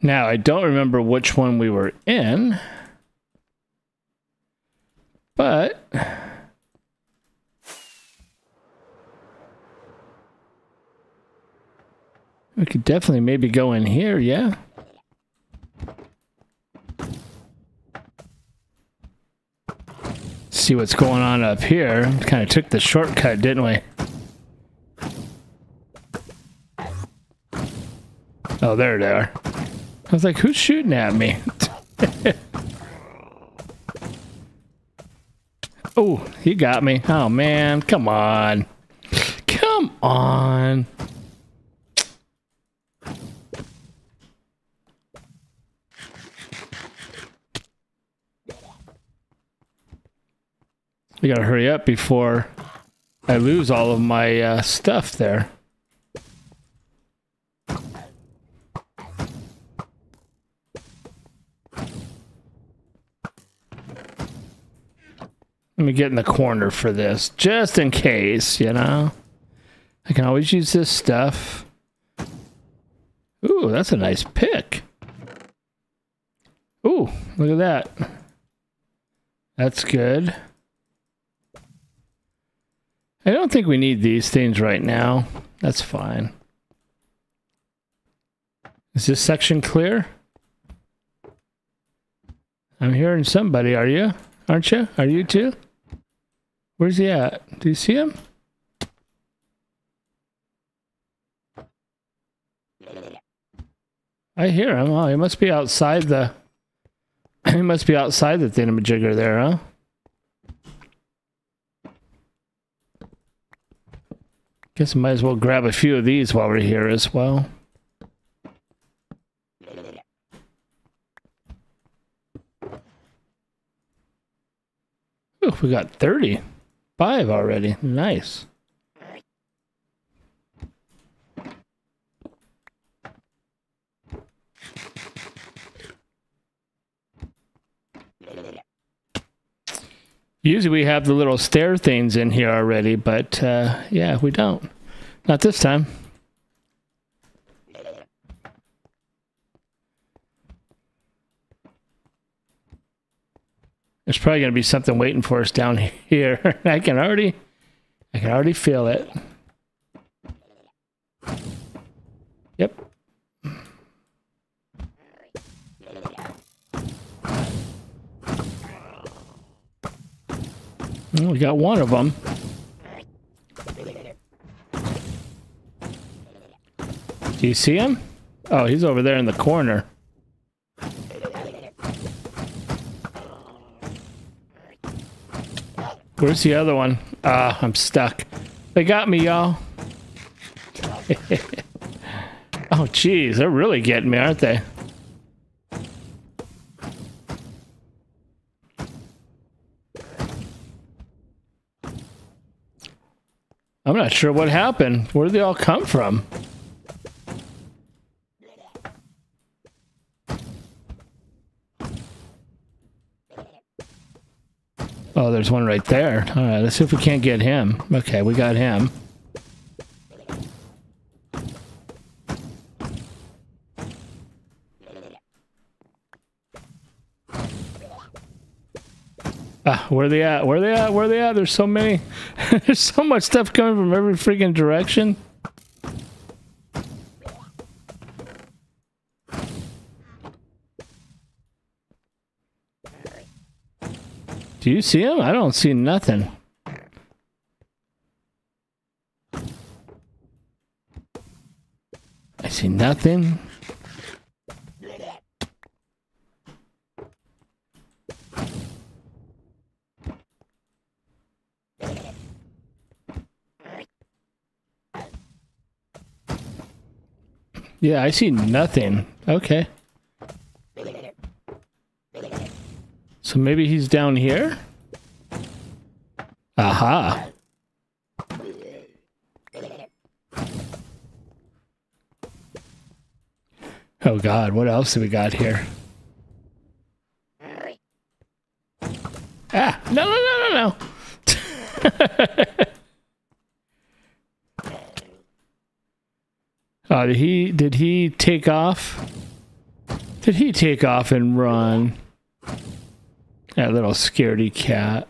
Now, I don't remember which one we were in, but we could definitely maybe go in here, yeah. see what's going on up here. Kind of took the shortcut, didn't we? Oh, there they are. I was like, who's shooting at me? Oh, he got me. Oh, man. Come on. Come on. We gotta hurry up before I lose all of my stuff there. Let me get in the corner for this, just in case, you know? I can always use this stuff. Ooh, that's a nice pick. Ooh, look at that. That's good. I don't think we need these things right now. That's fine. Is this section clear? I'm hearing somebody, are you? Aren't you? Are you too? Where's he at? Do you see him? I hear him. Oh, he must be outside the... He must be outside the thingamajigger there, huh? Guess I might as well grab a few of these while we're here as well. Ooh, we got 35 already. Nice. Usually we have the little stair things in here already, but yeah, we don't. Not this time. There's probably going to be something waiting for us down here. I can already feel it. Yep. We got one of them. Do you see him? Oh, he's over there in the corner. Where's the other one? Ah, I'm stuck. They got me, y'all. Oh, geez, they're really getting me, aren't they? I'm not sure what happened. Where did they all come from? Oh, there's one right there. All right, let's see if we can't get him. Okay, we got him. Where are they at? Where are they at? Where are they at? There's so many. There's so much stuff coming from every freaking direction. Do you see him? I don't see nothing. I see nothing. Yeah, I see nothing. Okay. So maybe he's down here? Aha. Oh God, what else do we got here? Ah, no. Did he take off? Did he take off and run? That little scaredy cat.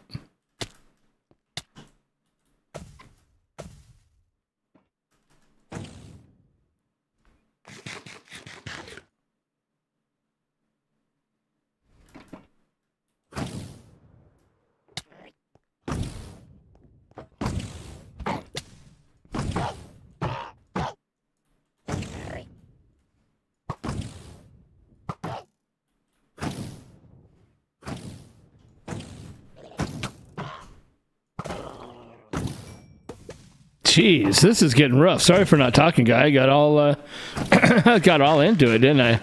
Jeez, this is getting rough. Sorry for not talking, guy. I got all got all into it, didn't I?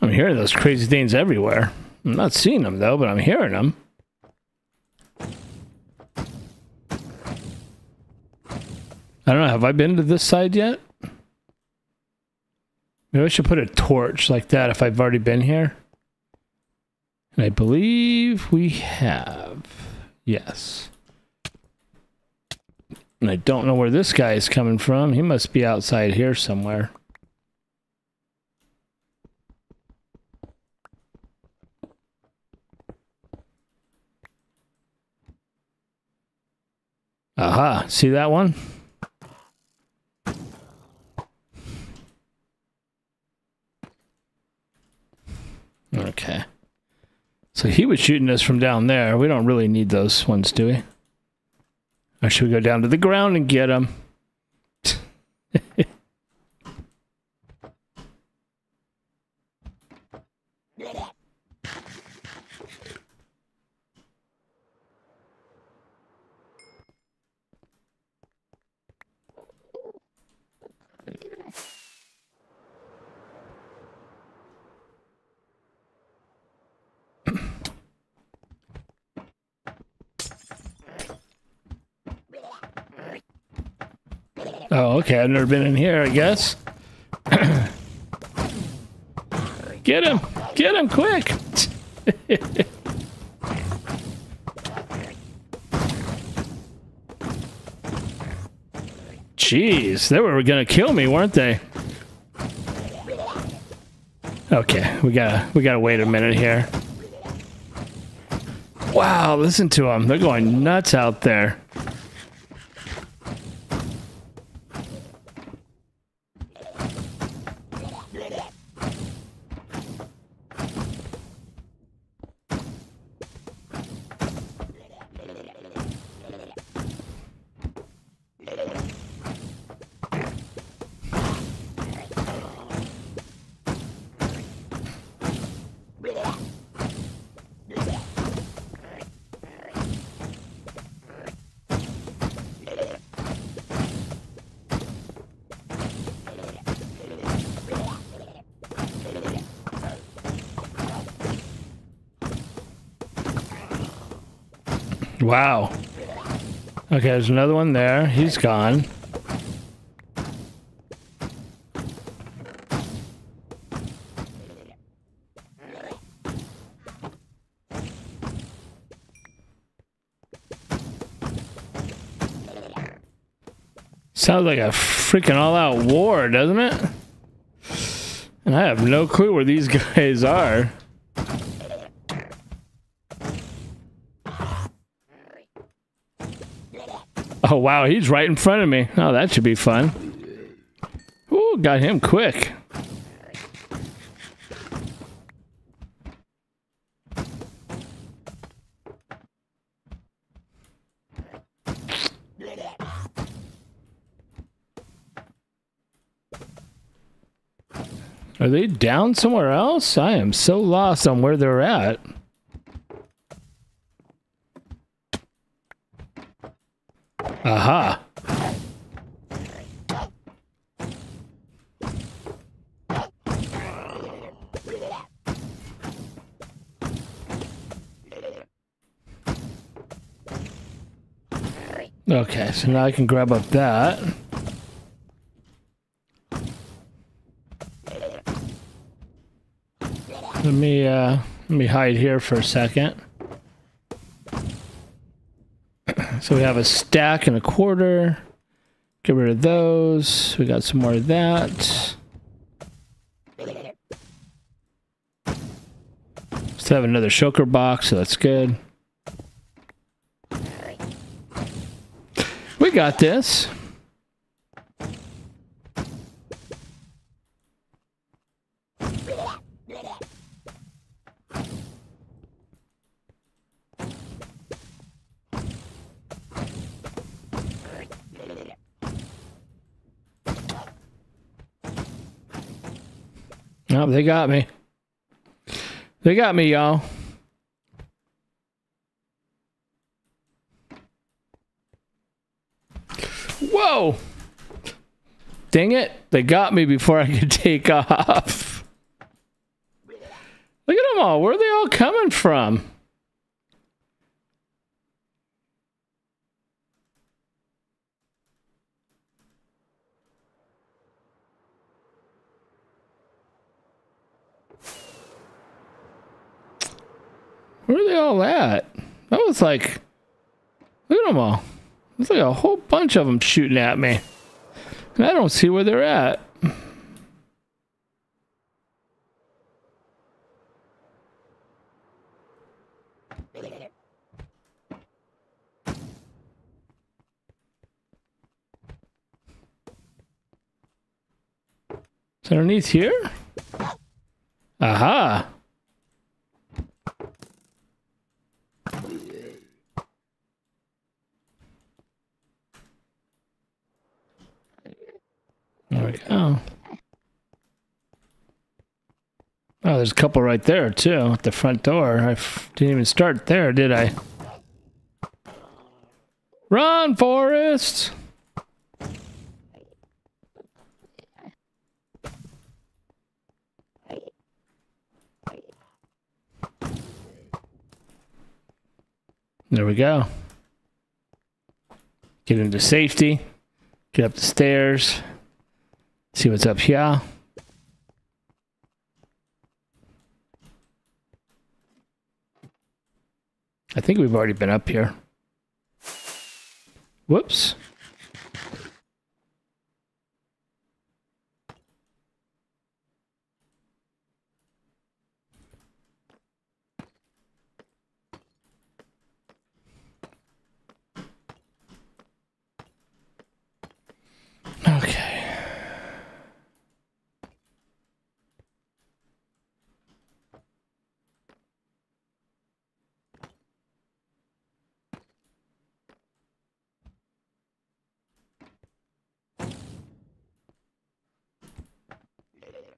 I'm hearing those crazy things everywhere. I'm not seeing them, though, but I'm hearing them. I don't know. Have I been to this side yet? Maybe I should put a torch like that if I've already been here. And I believe we have. Yes. And I don't know where this guy is coming from. He must be outside here somewhere. Aha, see that one? Okay. So he was shooting us from down there. We don't really need those ones, do we? Or should we go down to the ground and get them? Oh, okay, I've never been in here, I guess. Get him! Get him, quick! Jeez, they were gonna kill me, weren't they? Okay, we gotta wait a minute here. Wow, listen to them. They're going nuts out there. Wow. Okay, there's another one there. He's gone. Sounds like a freaking all-out war, doesn't it? And I have no clue where these guys are. Oh, wow, he's right in front of me. Oh, that should be fun. Ooh, got him quick. Are they down somewhere else? I am so lost on where they're at. Aha. Okay, so now I can grab up that. Let me hide here for a second. So we have a stack and a quarter. Get rid of those. We got some more of that. Still have another shulker box, so that's good. We got this. They got me. They got me, y'all. Whoa! Dang it, they got me before I could take off. Look at them all, where are they all coming from? Where are they all at? That was like, look at them all. There's like a whole bunch of them shooting at me. And I don't see where they're at. It's underneath here? Aha! There we go. Oh, there's a couple right there, too, at the front door. I didn't even start there, did I? Run, Forrest! There we go. Get into safety. Get up the stairs. See what's up here. I think we've already been up here. Whoops. Okay.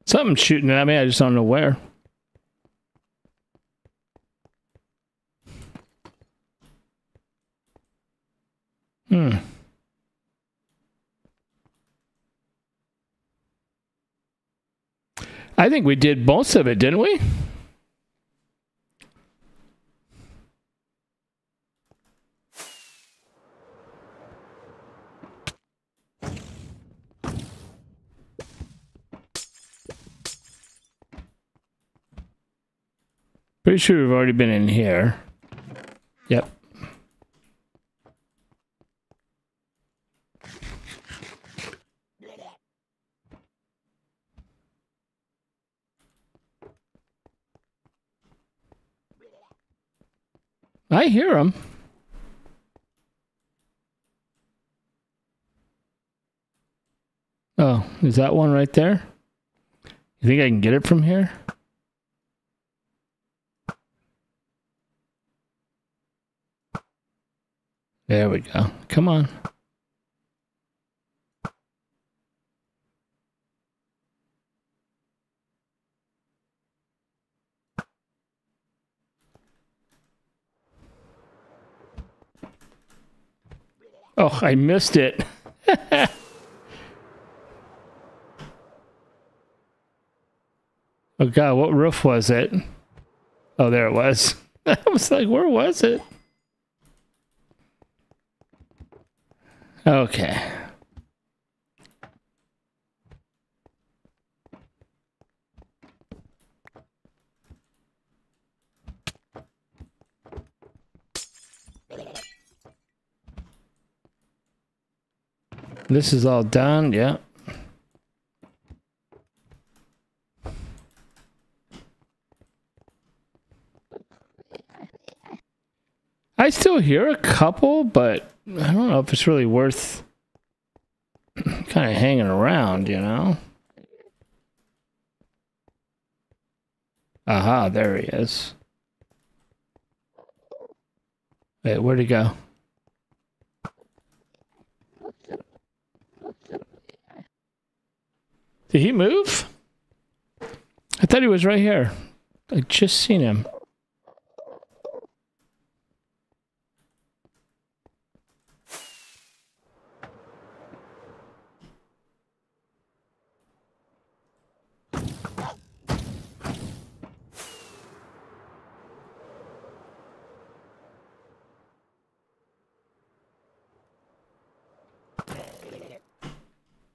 Something's shooting at me, I just don't know where. I think we did most of it, didn't we? Pretty sure we've already been in here. Yep. I hear him. Oh, is that one right there? You think I can get it from here? There we go. Come on. Oh, I missed it. Oh, God, what roof was it? Oh, there it was. I was like, where was it? Okay. This is all done, yeah. I still hear a couple, but I don't know if it's really worth kind of hanging around, you know? Aha, there he is. Wait, where'd he go? Did he move? I thought he was right here. I just seen him.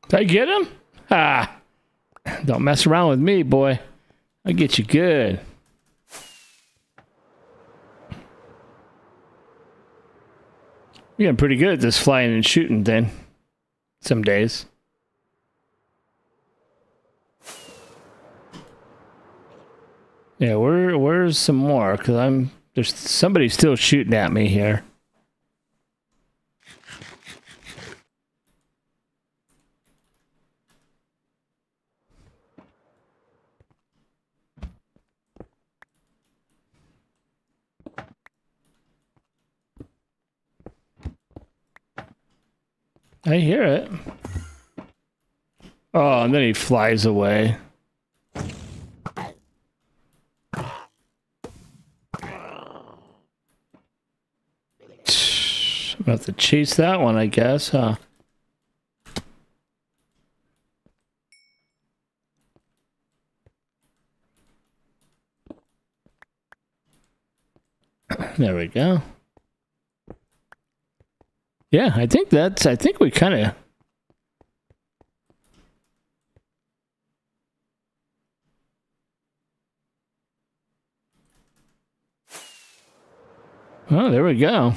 Did I get him? Ah. Don't mess around with me, boy. I'll get you good. You're getting pretty good at this flying and shooting then. Some days. Yeah, where's some more? Cause there's somebody still shooting at me here. I hear it. Oh, and then he flies away. I'm gonna have to chase that one, I guess, huh? There we go. Yeah, I think we kind of... Oh, there we go.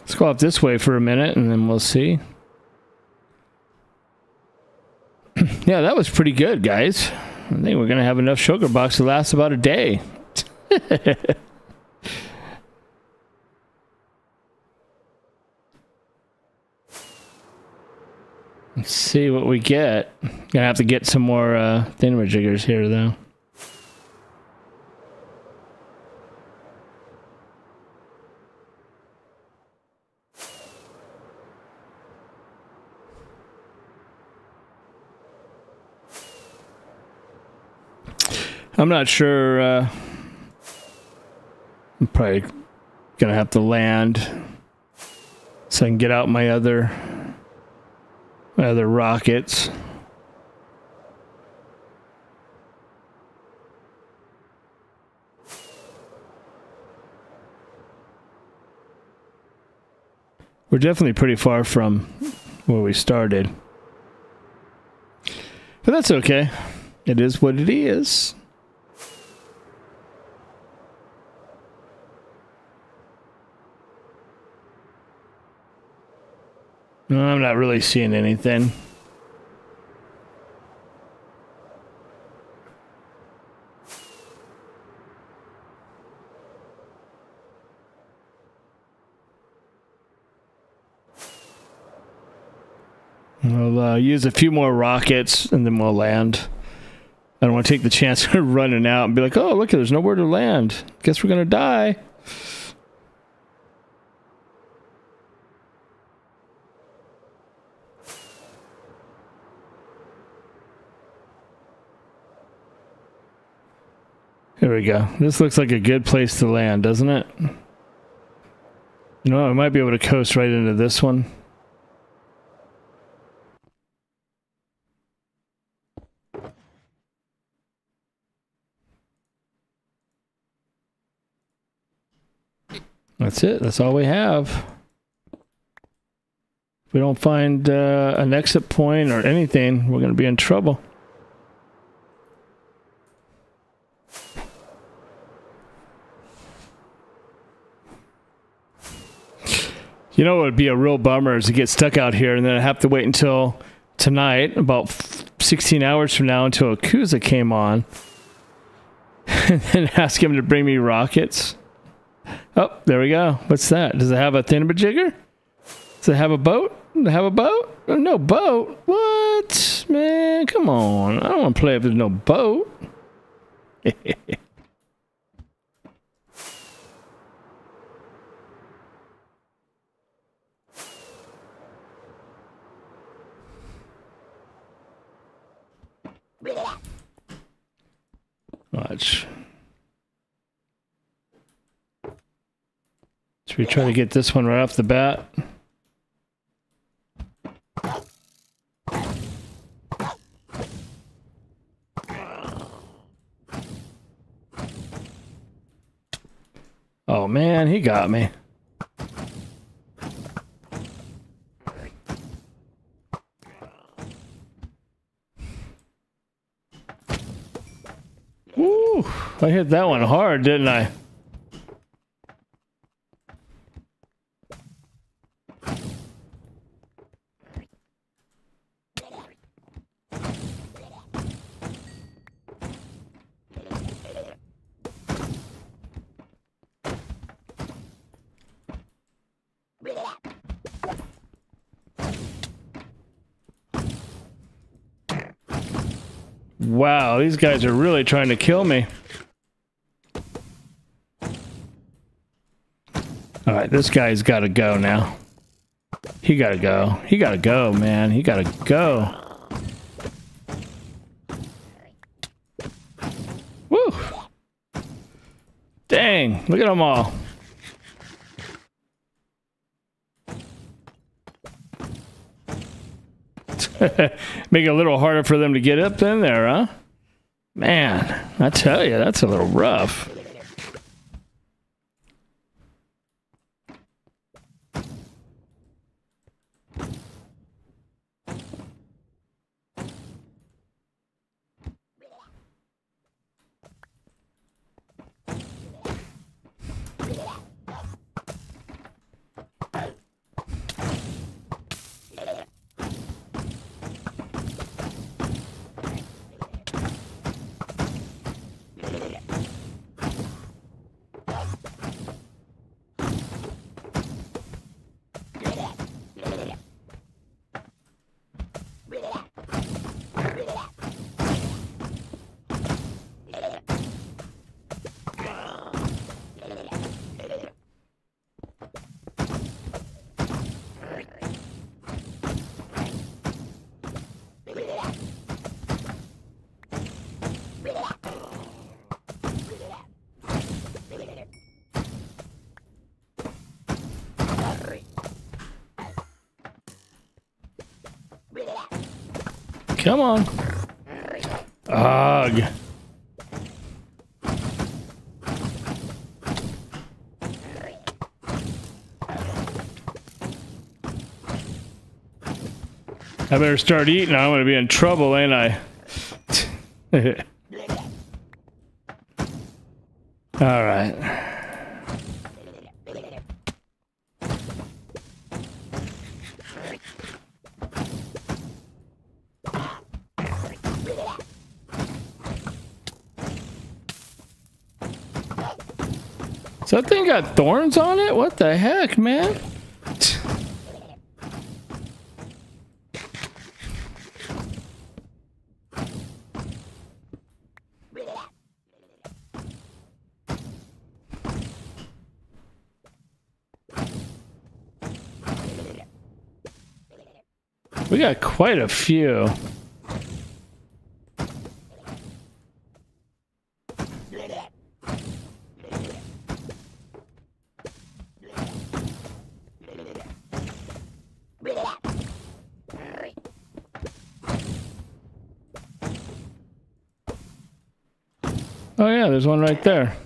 Let's go off this way for a minute, and then we'll see. Yeah, that was pretty good, guys. I think we're going to have enough sugar box to last about a day. Let's see what we get. Gonna have to get some more thingamajigers here, though. I'm not sure. I'm probably gonna have to land so I can get out my other... other rockets. We're definitely pretty far from where we started. But that's okay. It is what it is. I'm not really seeing anything. We'll use a few more rockets and then we'll land. I don't want to take the chance of running out and be like, oh, look, there's nowhere to land. Guess we're going to die. There we go. This looks like a good place to land, doesn't it? You know, I might be able to coast right into this one. That's it. That's all we have. If we don't find an exit point or anything, we're going to be in trouble. You know, it would be a real bummer is to get stuck out here and then I have to wait until tonight, about 16 hours from now, until Akuza came on and then ask him to bring me rockets. Oh, there we go. What's that? Does it have a thingamajigger? Does it have a boat? Does it have a boat? No boat? What? Man, come on. I don't want to play if there's no boat. Watch. Should we try to get this one right off the bat? Oh man, he got me. Ooh, I hit that one hard, didn't I? Wow, these guys are really trying to kill me. Alright, this guy's gotta go now. He gotta go. He gotta go, man. He gotta go. Woo! Dang, look at them all. Make it a little harder for them to get up in there, huh? Man, I tell you, that's a little rough. Come on. Ugh. I better start eating. I'm going to be in trouble, ain't I? All right. That thing got thorns on it? What the heck, man? We got quite a few. Oh yeah, there's one right there.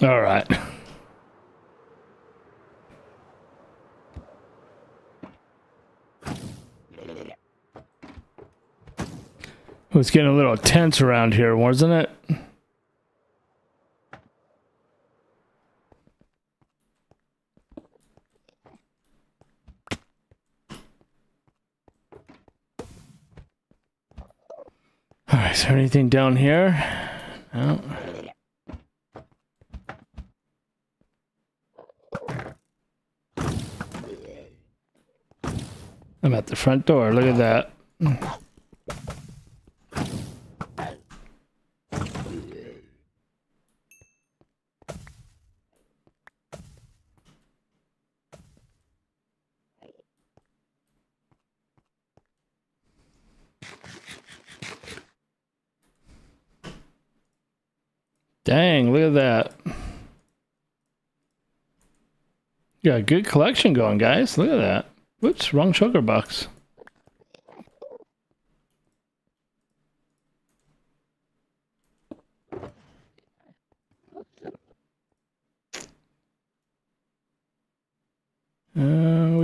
All right. It was getting a little tense around here, wasn't it? All right, is there anything down here? No. I'm at the front door. Look at that. Dang, look at that. You got a good collection going, guys. Look at that. Whoops, wrong sugar box.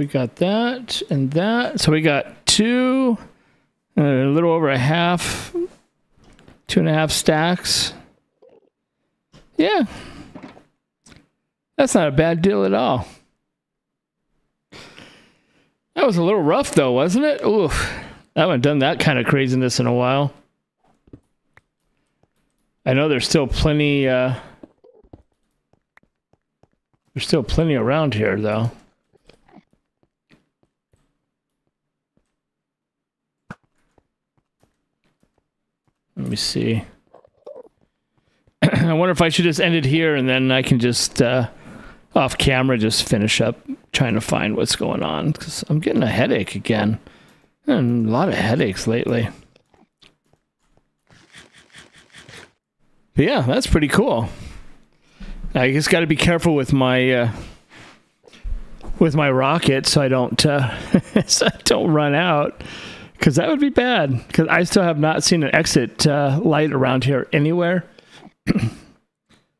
we got that and that. So we got two, a little over a half, 2.5 stacks. Yeah. That's not a bad deal at all. That was a little rough though, wasn't it? Oof. I haven't done that kind of craziness in a while. I know there's still plenty around here though. Let me see. I wonder if I should just end it here and then I can just off camera just finish up trying to find what's going on, because I'm getting a headache again. And a lot of headaches lately. But yeah, that's pretty cool. I just got to be careful with my rocket, so I don't so I don't run out, because that would be bad. Because I still have not seen an exit light around here anywhere.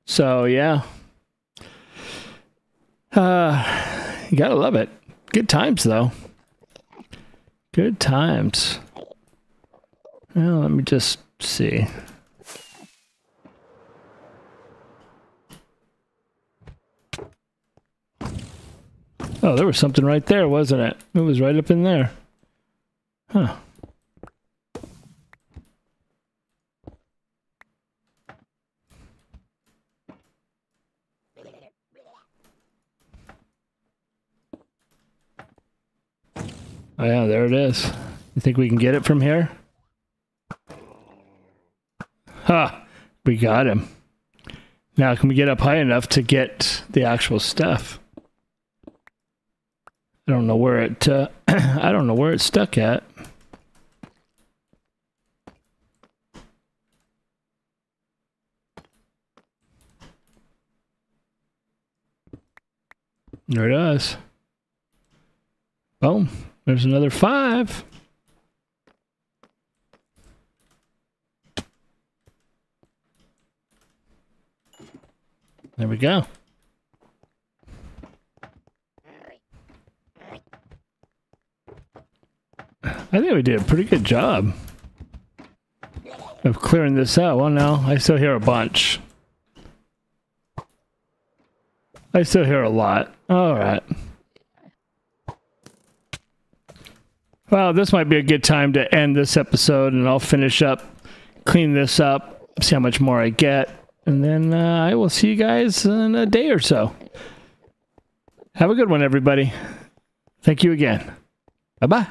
So yeah, you gotta love it. Good times though. Good times. Well, let me just see. Oh, there was something right there, wasn't it? It was right up in there. Huh. Oh yeah, there it is. You think we can get it from here? Ha! We got him. Now can we get up high enough to get the actual stuff? I don't know where it. I don't know where it's stuck at. There it is. Boom. There's another 5. There we go. I think we did a pretty good job of clearing this out. Well, no, I still hear a bunch. I still hear a lot. All right. Well, this might be a good time to end this episode, and I'll finish up, clean this up, see how much more I get, and then I will see you guys in a day or so. Have a good one, everybody. Thank you again. Bye-bye.